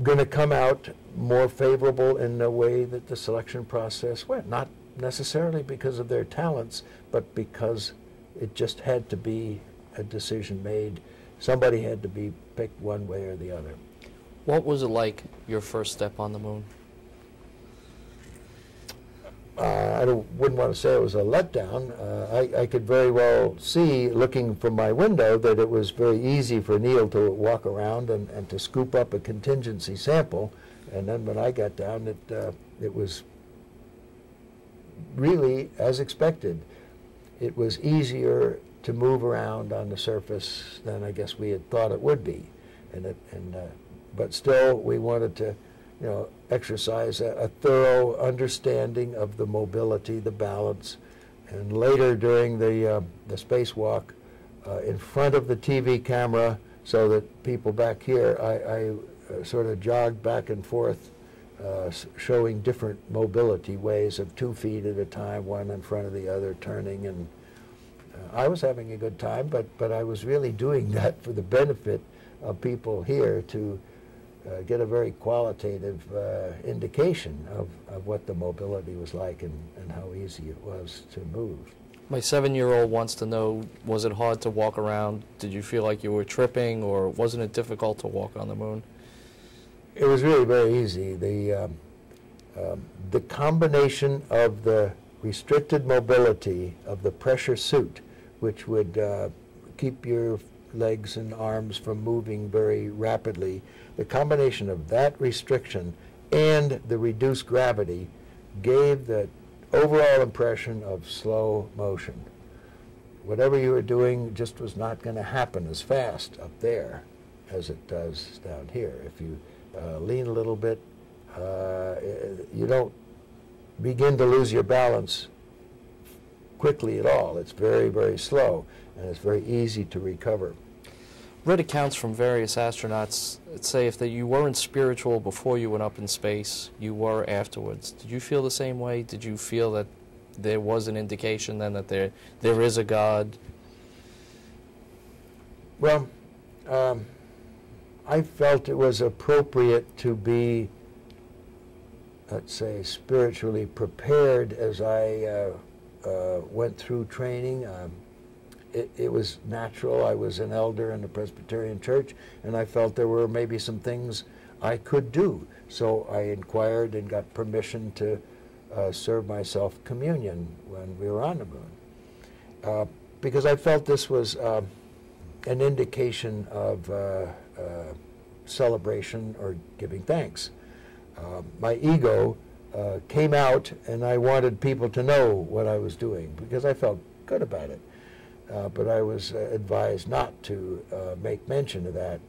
going to come out more favorable in the way that the selection process went, not necessarily because of their talents, but because it just had to be a decision made. Somebody had to be picked one way or the other. What was it like, your first step on the moon? I wouldn't want to say it was a letdown. I could very well see, looking from my window, that it was very easy for Neil to walk around and to scoop up a contingency sample. And then when I got down, it was really as expected. It was easier to move around on the surface than I guess we had thought it would be. But still, we wanted to, you know, exercise a thorough understanding of the mobility, the balance, and later during the spacewalk, in front of the TV camera, so that people back here, I sort of jogged back and forth, showing different mobility ways of 2 feet at a time, one in front of the other, turning, and I was having a good time, but I was really doing that for the benefit of people here to get a very qualitative indication of what the mobility was like and how easy it was to move. My 7-year-old wants to know, was it hard to walk around? Did you feel like you were tripping, or wasn't it difficult to walk on the moon? It was really very easy. The combination of the restricted mobility of the pressure suit, which would keep your legs and arms from moving very rapidly, the combination of that restriction and the reduced gravity gave the overall impression of slow motion. whatever you were doing just was not going to happen as fast up there as it does down here. If you lean a little bit, you don't begin to lose your balance quickly at all. It's very, very slow, and it's very easy to recover. Read accounts from various astronauts that say if that you weren't spiritual before you went up in space, you were afterwards. Did you feel the same way? Did you feel that there was an indication then that there is a God? Well, I felt it was appropriate to be, let's say, spiritually prepared as I went through training. It was natural. I was an elder in the Presbyterian Church, and I felt there were maybe some things I could do. So I inquired and got permission to serve myself communion when we were on the moon, because I felt this was an indication of celebration or giving thanks. My ego came out, and I wanted people to know what I was doing because I felt good about it. But I was advised not to make mention of that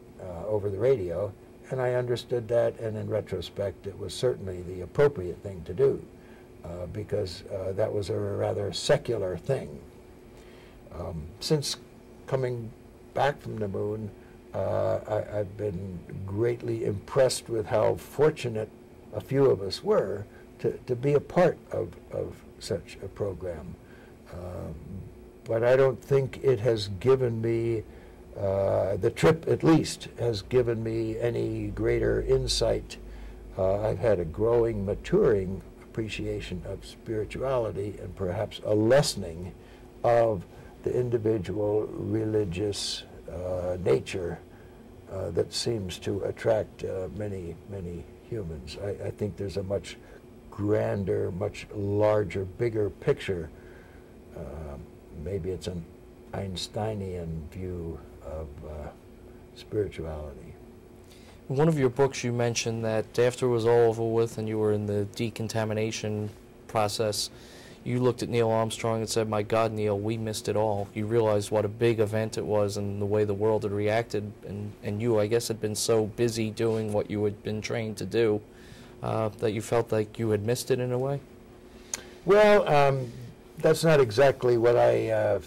over the radio, and I understood that, and in retrospect it was certainly the appropriate thing to do, because that was a rather secular thing. Since coming back from the moon, I've been greatly impressed with how fortunate a few of us were to be a part of such a program. But I don't think it has given me, the trip at least, has given me any greater insight. I've had a growing, maturing appreciation of spirituality and perhaps a lessening of the individual religious nature that seems to attract many, many humans. I think there's a much grander, much larger, bigger picture. Maybe it's an Einsteinian view of spirituality. In one of your books you mentioned that after it was all over with and you were in the decontamination process, you looked at Neil Armstrong and said, my God, Neil, we missed it all. You realized what a big event it was and the way the world had reacted, and you, I guess, had been so busy doing what you had been trained to do that you felt like you had missed it in a way? Well, that's not exactly what I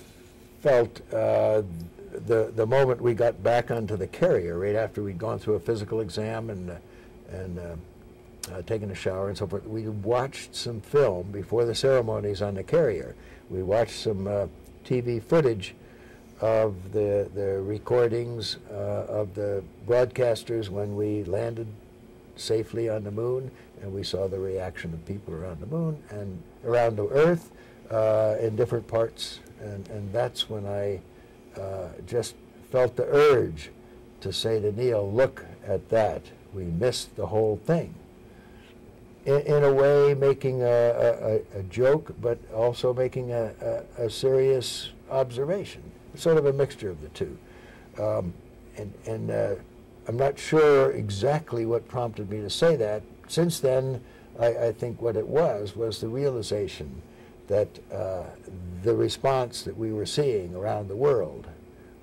felt the moment we got back onto the carrier, right after we'd gone through a physical exam and taken a shower and so forth. We watched some film before the ceremonies on the carrier. We watched some TV footage of the recordings of the broadcasters when we landed safely on the moon, and we saw the reaction of people around the moon and around the Earth. In different parts, and that's when I just felt the urge to say to Neil, look at that, we missed the whole thing. In a way making a joke, but also making a serious observation, sort of a mixture of the two. And I'm not sure exactly what prompted me to say that. Since then, I think what it was the realization that the response that we were seeing around the world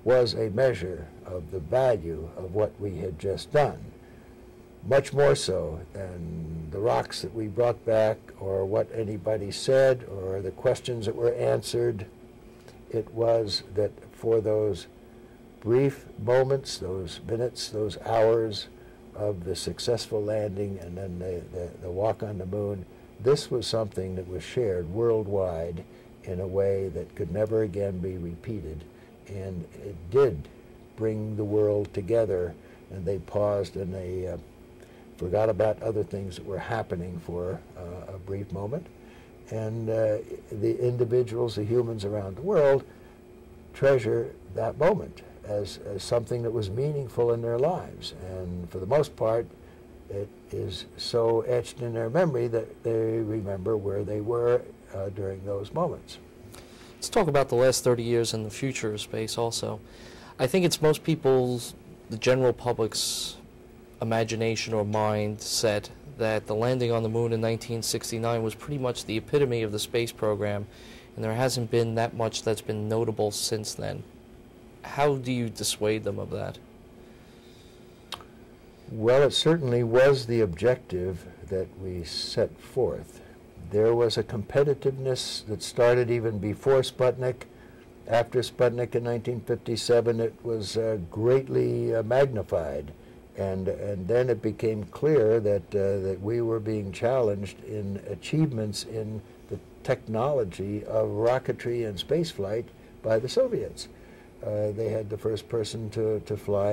was a measure of the value of what we had just done, much more so than the rocks that we brought back or what anybody said or the questions that were answered. It was that for those brief moments, those minutes, those hours of the successful landing and then the walk on the moon, this was something that was shared worldwide in a way that could never again be repeated, and it did bring the world together, and they paused and they forgot about other things that were happening for a brief moment, and the individuals, the humans around the world, treasure that moment as something that was meaningful in their lives, and for the most part, it is so etched in their memory that they remember where they were during those moments. Let's talk about the last 30 years and the future of space also. I think it's most people's, the general public's imagination or mindset that the landing on the moon in 1969 was pretty much the epitome of the space program. and there hasn't been that much that's been notable since then. How do you dissuade them of that? Well, it certainly was the objective that we set forth. There was a competitiveness that started even before Sputnik. After Sputnik in 1957, it was greatly magnified, and then it became clear that we were being challenged in achievements in the technology of rocketry and spaceflight by the Soviets. They had the first person to fly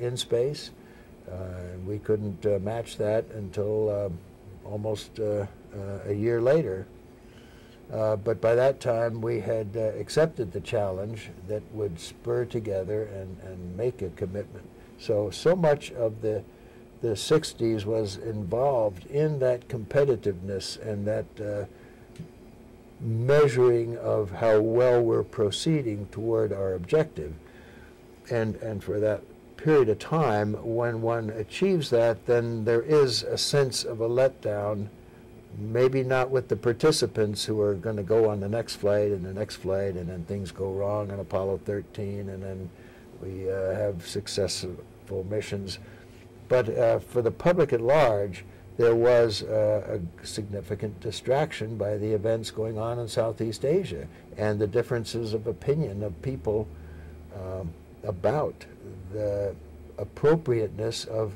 in space. We couldn't match that until almost a year later. But by that time, we had accepted the challenge that would spur together and make a commitment. So much of the 60s was involved in that competitiveness and that measuring of how well we're proceeding toward our objective. And for that period of time, when one achieves that, then there is a sense of a letdown. Maybe not with the participants who are going to go on the next flight, and then things go wrong on Apollo 13, and then we have successful missions. But for the public at large, there was a significant distraction by the events going on in Southeast Asia and the differences of opinion of people about the appropriateness of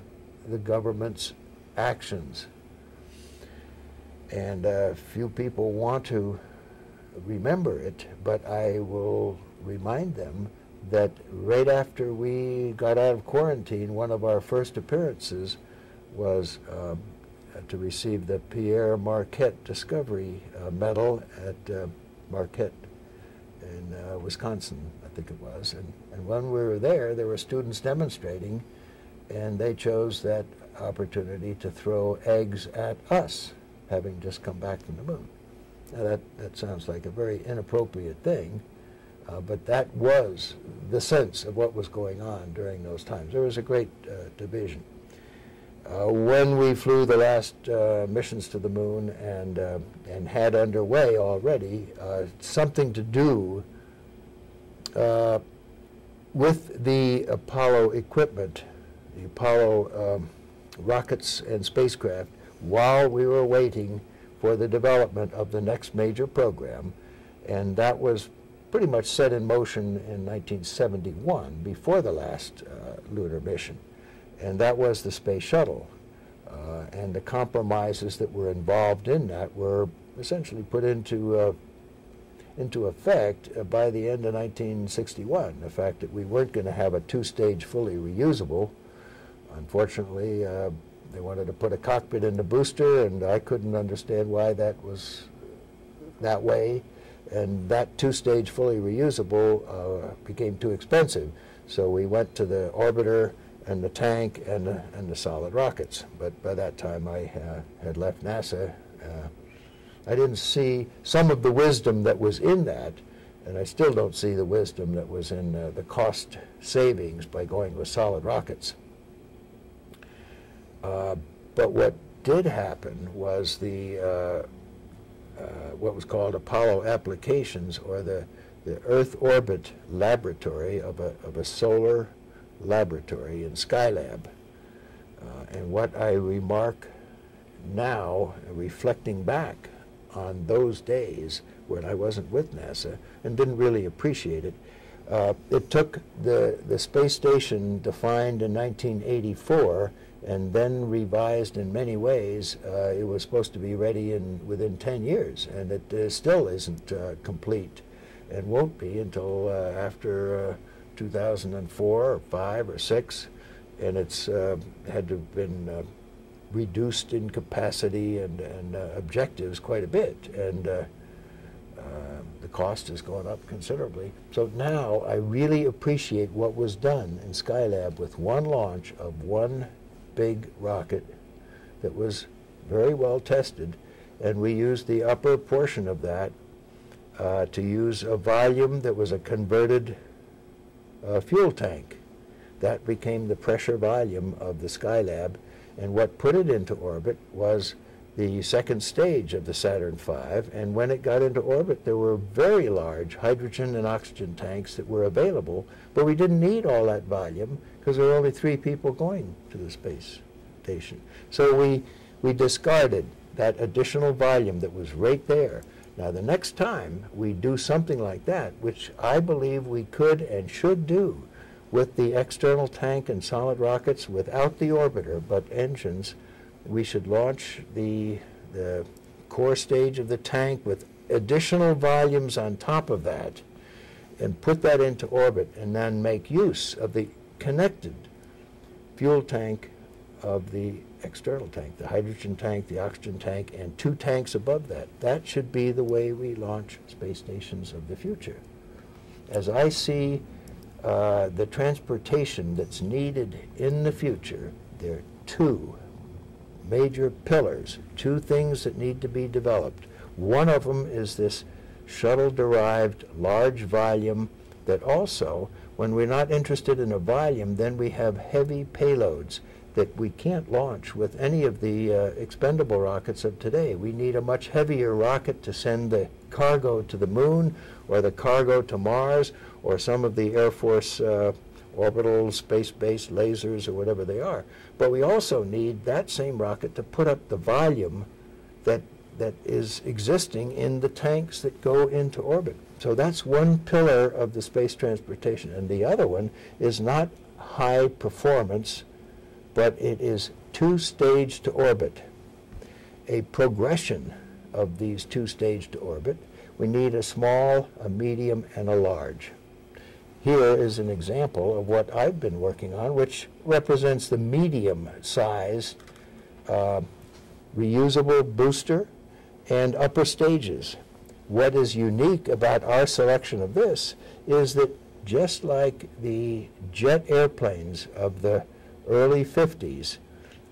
the government's actions. And few people want to remember it, but I will remind them that right after we got out of quarantine, one of our first appearances was to receive the Pierre Marquette Discovery Medal at Marquette in Wisconsin, I think it was. And when we were there were students demonstrating, and they chose that opportunity to throw eggs at us, having just come back from the moon. Now that sounds like a very inappropriate thing, but that was the sense of what was going on during those times. There was a great division. When we flew the last missions to the moon and had underway already something to do with the Apollo equipment, the Apollo rockets and spacecraft, while we were waiting for the development of the next major program, and that was pretty much set in motion in 1971 before the last lunar mission, and that was the space shuttle. And the compromises that were involved in that were essentially put into effect by the end of 1961. The fact that we weren't going to have a two-stage fully reusable, unfortunately, they wanted to put a cockpit in the booster, and I couldn't understand why that was that way. And that two-stage fully reusable became too expensive. So we went to the orbiter and the tank and the solid rockets. But by that time, I had left NASA. I didn't see some of the wisdom that was in that, and I still don't see the wisdom that was in the cost savings by going with solid rockets. But what did happen was the what was called Apollo Applications, or the Earth Orbit Laboratory of a solar laboratory in Skylab. And what I remark now, reflecting back on those days when I wasn't with NASA and didn't really appreciate it, it took the space station defined in 1984 and then revised in many ways. It was supposed to be ready within 10 years, and it still isn't complete, and won't be until after 2004 or 5 or 6, and it's had to have been reduced in capacity and objectives quite a bit, and the cost has gone up considerably. So now I really appreciate what was done in Skylab with one launch of one big rocket that was very well tested, and we used the upper portion of that to use a volume that was a converted fuel tank. That became the pressure volume of the Skylab, and what put it into orbit was the second stage of the Saturn V, and when it got into orbit, there were very large hydrogen and oxygen tanks that were available, but we didn't need all that volume because there were only 3 people going to the space station. So we discarded that additional volume that was right there. Now, the next time we do something like that, which I believe we could and should do with the external tank and solid rockets without the orbiter but engines, we should launch the core stage of the tank with additional volumes on top of that and put that into orbit, and then make use of the connected fuel tank of the external tank, the hydrogen tank, the oxygen tank, and 2 tanks above that. That should be the way we launch space stations of the future. As I see the transportation that's needed in the future, there are 2 major pillars, 2 things that need to be developed. One of them is this shuttle-derived large volume that also, when we're not interested in a volume, then we have heavy payloads that we can't launch with any of the expendable rockets of today. We need a much heavier rocket to send the cargo to the moon, or the cargo to Mars, or some of the Air Force orbital space-based lasers or whatever they are. But we also need that same rocket to put up the volume that is existing in the tanks that go into orbit. So that's one pillar of the space transportation. And the other one is not high performance, but it is 2-stage to orbit, a progression of these 2-stage to orbit. We need a small, a medium, and a large. Here is an example of what I've been working on, which represents the medium size reusable booster and upper stages. What is unique about our selection of this is that just like the jet airplanes of the early 50s,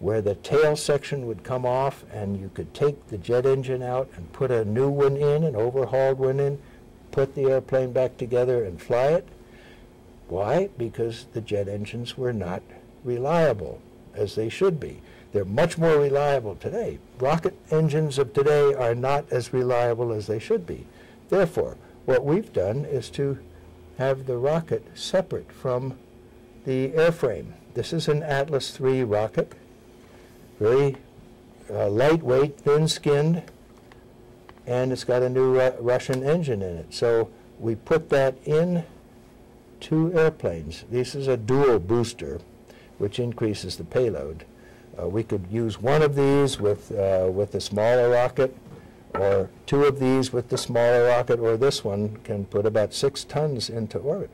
where the tail section would come off and you could take the jet engine out and put a new one in, an overhauled one in, put the airplane back together and fly it. Why? Because the jet engines were not reliable as they should be. They're much more reliable today. Rocket engines of today are not as reliable as they should be. Therefore, what we've done is to have the rocket separate from the airframe. This is an Atlas III rocket, very lightweight, thin-skinned, and it's got a new Russian engine in it. So we put that in 2 airplanes. This is a dual booster, which increases the payload. We could use one of these with the smaller rocket, or 2 of these with the smaller rocket, or this one can put about 6 tons into orbit.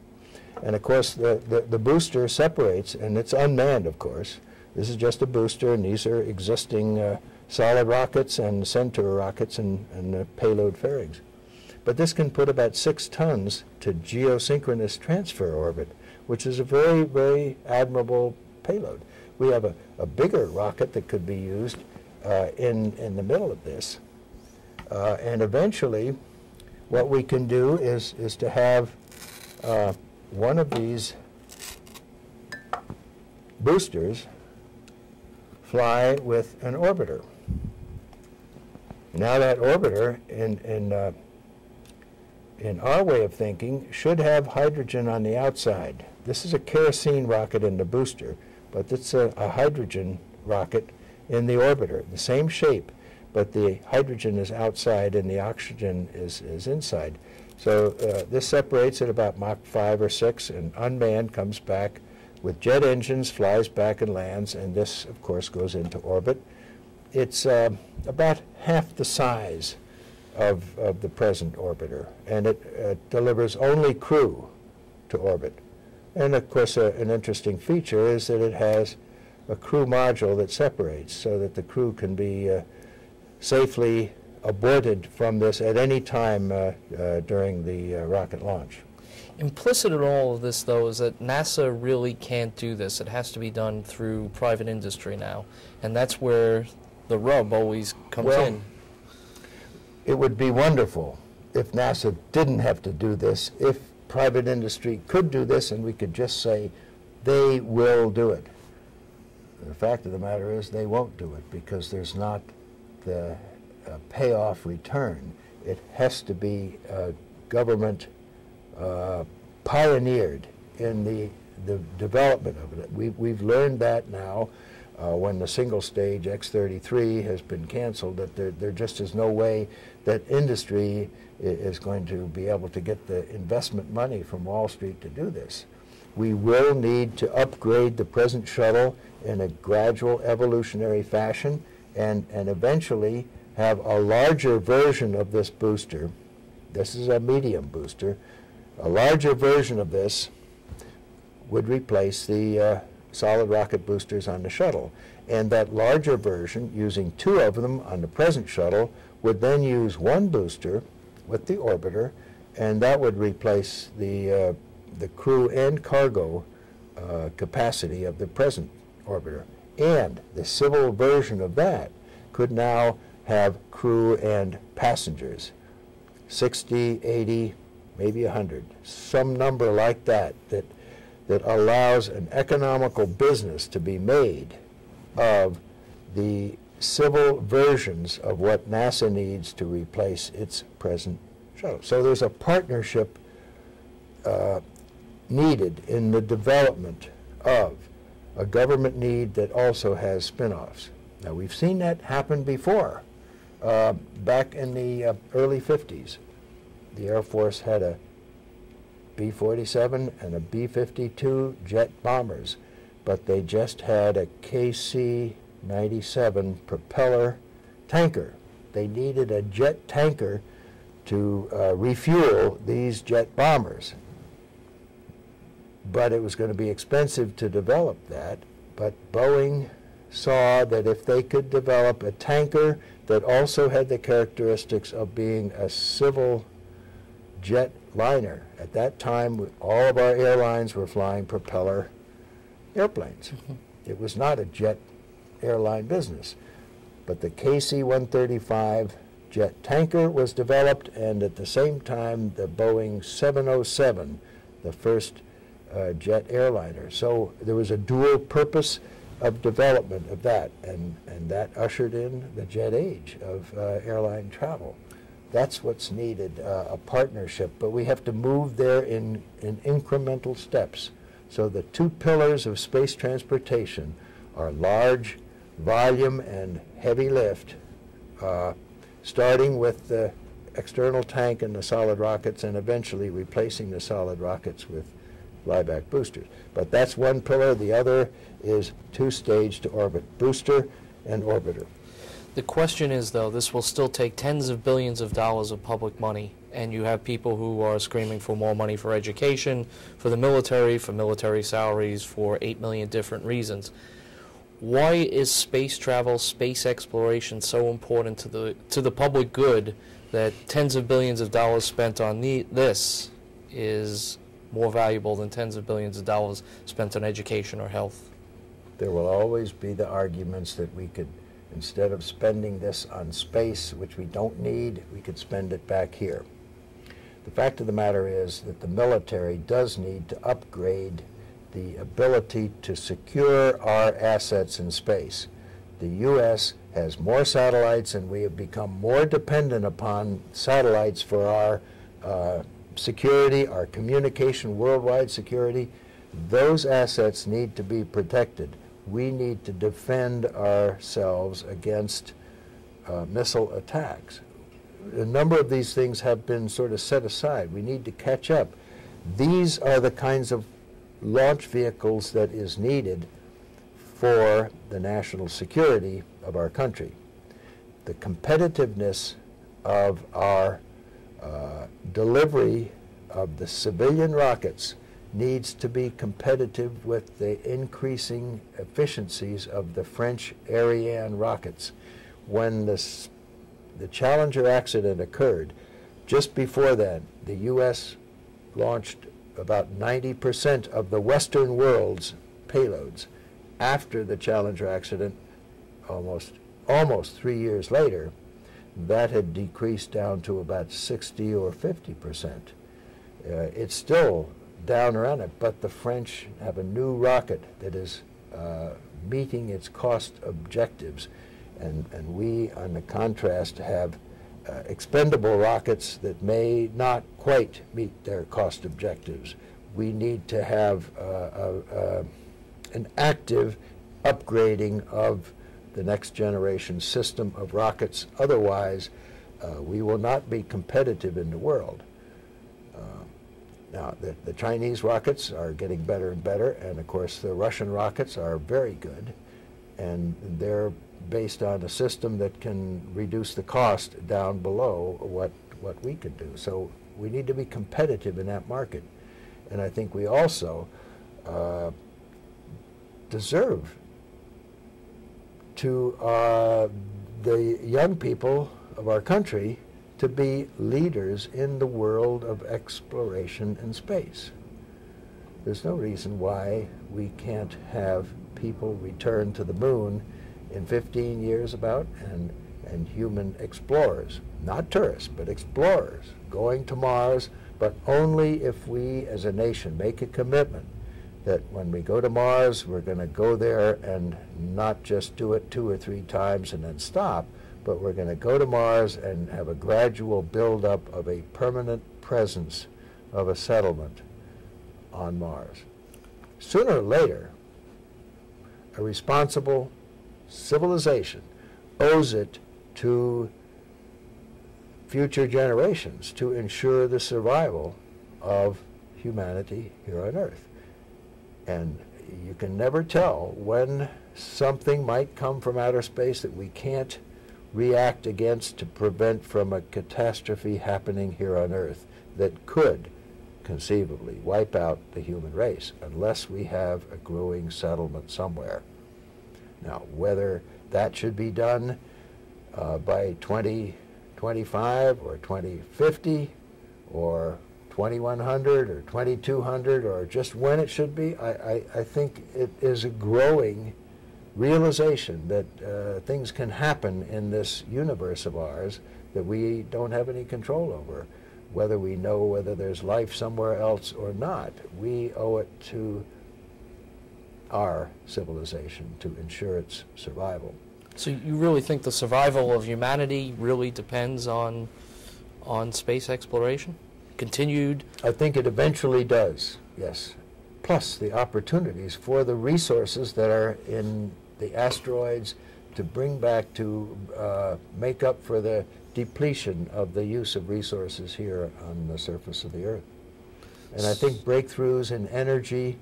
And of course, the booster separates, and it's unmanned, of course. This is just a booster, and these are existing solid rockets and Centaur rockets and payload fairings. But this can put about 6 tons to geosynchronous transfer orbit, which is a very, very admirable payload. We have a bigger rocket that could be used in the middle of this. And eventually, what we can do is to have one of these boosters fly with an orbiter. Now that orbiter in our way of thinking, should have hydrogen on the outside. This is a kerosene rocket in the booster, but it's a hydrogen rocket in the orbiter, the same shape, but the hydrogen is outside and the oxygen is inside. So this separates at about Mach 5 or 6, and unmanned, comes back with jet engines, flies back and lands, and this, of course, goes into orbit. It's about half the size of the present orbiter, and it delivers only crew to orbit. And of course, an interesting feature is that it has a crew module that separates so that the crew can be safely aborted from this at any time during the rocket launch. Implicit in all of this, though, is that NASA really can't do this. It has to be done through private industry now, and that's where the rub always comes in. It would be wonderful if NASA didn't have to do this, if private industry could do this, and we could just say, they will do it. The fact of the matter is, they won't do it because there's not the payoff return. It has to be government pioneered in the development of it. We've learned that now when the single stage X-33 has been canceled, that there just is no way that industry is going to be able to get the investment money from Wall Street to do this. We will need to upgrade the present shuttle in a gradual evolutionary fashion and eventually have a larger version of this booster. This is a medium booster. A larger version of this would replace the solid rocket boosters on the shuttle. And that larger version, using two of them on the present shuttle, would then use one booster with the orbiter, and that would replace the crew and cargo capacity of the present orbiter. And the civil version of that could now have crew and passengers, 60, 80, maybe 100, some number like that, that allows an economical business to be made of the civil versions of what NASA needs to replace its present shuttle. So there's a partnership needed in the development of a government need that also has spin-offs. Now, we've seen that happen before. Back in the early 50s, the Air Force had a B-47 and a B-52 jet bombers, but they just had a KC-97 propeller tanker. They needed a jet tanker to refuel these jet bombers. But it was going to be expensive to develop that. But Boeing saw that if they could develop a tanker that also had the characteristics of being a civil jet liner. At that time, all of our airlines were flying propeller airplanes. Mm-hmm. It was not a jet airline business. But the KC-135 jet tanker was developed, and at the same time, the Boeing 707, the first jet airliner. So there was a dual purpose of development of that, and that ushered in the jet age of airline travel. That's what's needed, a partnership, but we have to move there in incremental steps. So the two pillars of space transportation are large volume and heavy lift, starting with the external tank and the solid rockets, and eventually replacing the solid rockets with flyback boosters. But that's one pillar. The other is two-stage to orbit booster and orbiter. The question is, though, this will still take tens of billions of dollars of public money, and you have people who are screaming for more money for education, for the military, for military salaries, for 8 million different reasons. Why is space travel, space exploration so important to the public good that tens of billions of dollars spent on this is more valuable than tens of billions of dollars spent on education or health? There will always be the arguments that we could, instead of spending this on space, which we don't need, we could spend it back here. The fact of the matter is that the military does need to upgrade the ability to secure our assets in space. The U.S. has more satellites, and we have become more dependent upon satellites for our security, our communication, worldwide security. Those assets need to be protected. We need to defend ourselves against missile attacks. A number of these things have been sort of set aside. We need to catch up. These are the kinds of launch vehicles that is needed for the national security of our country. The competitiveness of our delivery of the civilian rockets needs to be competitive with the increasing efficiencies of the French Ariane rockets. When the Challenger accident occurred, just before then, the U.S. launched about 90% of the Western world's payloads. After the Challenger accident, almost 3 years later, that had decreased down to about 60 or 50%. It's still down around it, but the French have a new rocket that is meeting its cost objectives And we, on the contrast, have expendable rockets that may not quite meet their cost objectives. We need to have an active upgrading of the next generation system of rockets. Otherwise, we will not be competitive in the world. Now, the Chinese rockets are getting better and better, and of course the Russian rockets are very good, and they're based on a system that can reduce the cost down below what we could do. So we need to be competitive in that market. And I think we also deserve to the young people of our country to be leaders in the world of exploration in space. There's no reason why we can't have people return to the moon in 15 years about, and human explorers, not tourists, but explorers, going to Mars, but only if we as a nation make a commitment that when we go to Mars, we're going to go there and not just do it 2 or 3 times and then stop, but we're going to go to Mars and have a gradual buildup of a permanent presence of a settlement on Mars. Sooner or later, a responsible civilization owes it to future generations to ensure the survival of humanity here on Earth. And you can never tell when something might come from outer space that we can't react against to prevent from a catastrophe happening here on Earth that could conceivably wipe out the human race unless we have a growing settlement somewhere. Now, whether that should be done by 2025 or 2050 or 2100 or 2200 or just when it should be, I think it is a growing realization that things can happen in this universe of ours that we don't have any control over. Whether we know whether there's life somewhere else or not, we owe it to our civilization to ensure its survival. So you really think the survival of humanity really depends on space exploration? Continued? I think it eventually does, yes. Plus the opportunities for the resources that are in the asteroids to bring back to make up for the depletion of the use of resources here on the surface of the Earth. And I think breakthroughs in energy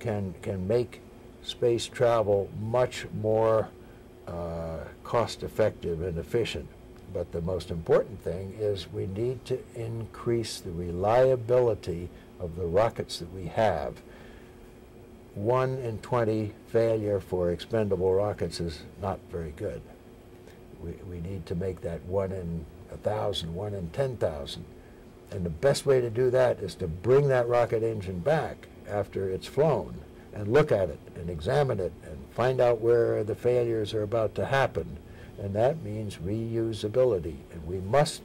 can make space travel much more cost-effective and efficient. But the most important thing is we need to increase the reliability of the rockets that we have. 1 in 20 failure for expendable rockets is not very good. We need to make that 1 in 1,000, 1 in 10,000. And the best way to do that is to bring that rocket engine back after it's flown and look at it and examine it and find out where the failures are about to happen. And that means reusability. And we must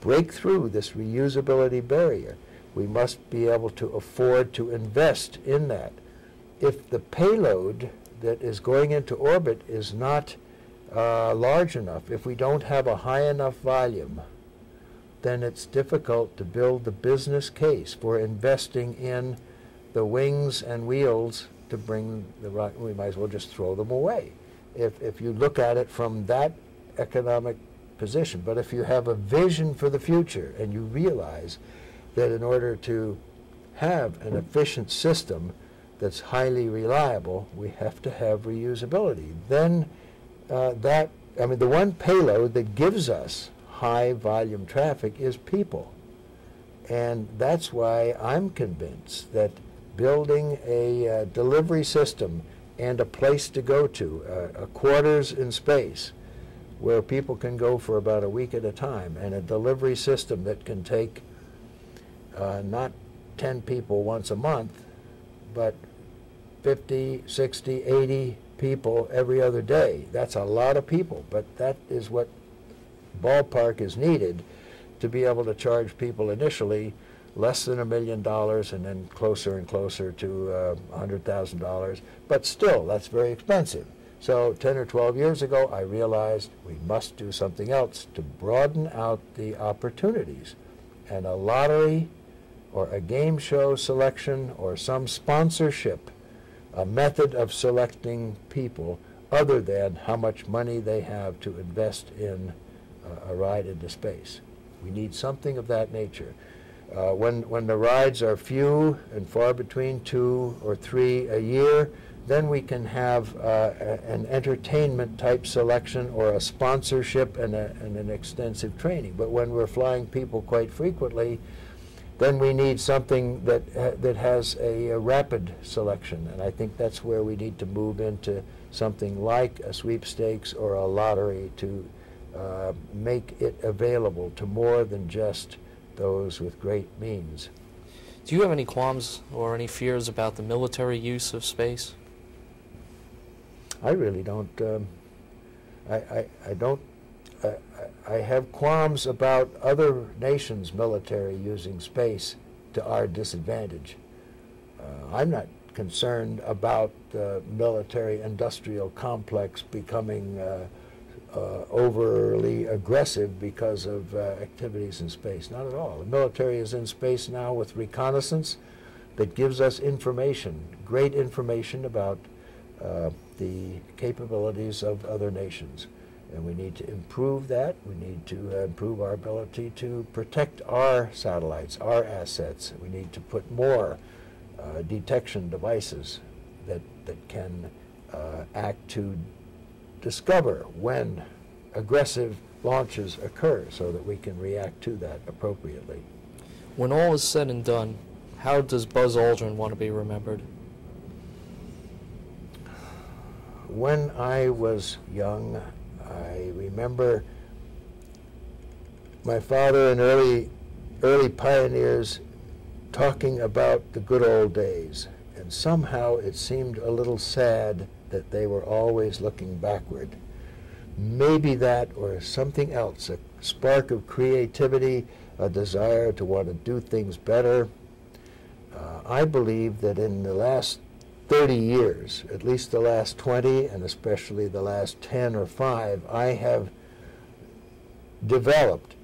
break through this reusability barrier. We must be able to afford to invest in that. If the payload that is going into orbit is not large enough, if we don't have a high enough volume, then it's difficult to build the business case for investing in the wings and wheels to bring the rocket. We might as well just throw them away if you look at it from that economic position. But if you have a vision for the future and you realize that in order to have an efficient system that's highly reliable, we have to have reusability. Then the one payload that gives us high volume traffic is people. And that's why I'm convinced that building a delivery system and a place to go to, quarters in space, where people can go for about a week at a time, and a delivery system that can take not 10 people once a month, but 50, 60, 80 people every other day. That's a lot of people, but that is what ballpark is needed to be able to charge people initially less than $1 million and then closer and closer to $100,000. But still, that's very expensive. So 10 or 12 years ago, I realized we must do something else to broaden out the opportunities. And a lottery or a game show selection or some sponsorship, a method of selecting people other than how much money they have to invest in a ride into space. We need something of that nature. When the rides are few and far between, 2 or 3 a year, then we can have an entertainment type selection or a sponsorship and an extensive training. But when we're flying people quite frequently, then we need something that, that has a rapid selection. And I think that's where we need to move into something like a sweepstakes or a lottery to make it available to more than just those with great means. Do you have any qualms or any fears about the military use of space? I really don't. I have qualms about other nations' military using space to our disadvantage. I'm not concerned about the military-industrial complex becoming overly aggressive because of activities in space. Not at all. The military is in space now with reconnaissance that gives us information, great information about the capabilities of other nations. And we need to improve that. We need to improve our ability to protect our satellites, our assets. We need to put more detection devices that can act to discover when aggressive launches occur so that we can react to that appropriately. When all is said and done, how does Buzz Aldrin want to be remembered? When I was young, I remember my father and early pioneers talking about the good old days, and somehow it seemed a little sad that they were always looking backward. Maybe that or something else, a spark of creativity, a desire to want to do things better. I believe that in the last 30 years, at least the last 20, and especially the last 10 or 5, I have developed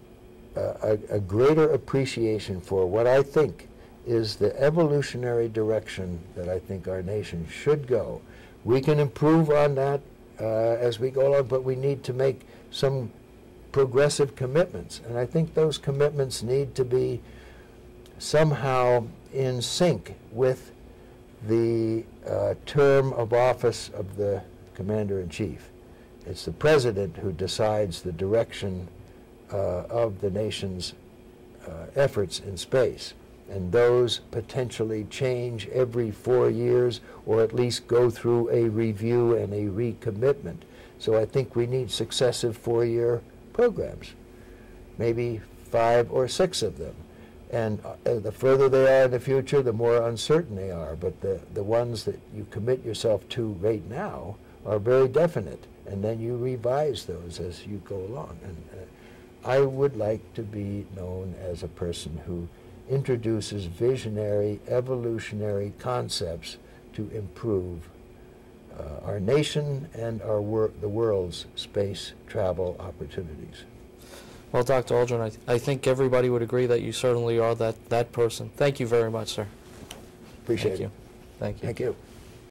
a greater appreciation for what I think is the evolutionary direction that I think our nation should go. We can improve on that as we go along, but we need to make some progressive commitments. And I think those commitments need to be somehow in sync with the term of office of the Commander-in-Chief. It's the President who decides the direction of the nation's efforts in space. And those potentially change every 4 years or at least go through a review and a recommitment. So I think we need successive 4-year programs, maybe 5 or 6 of them. And the further they are in the future, the more uncertain they are. But the ones that you commit yourself to right now are very definite. And then you revise those as you go along. And I would like to be known as a person who introduces visionary, evolutionary concepts to improve our nation and our the world's space travel opportunities. Well, Dr. Aldrin, I think everybody would agree that you certainly are that person. Thank you very much, sir. Appreciate it. Thank you. Thank you. Thank you.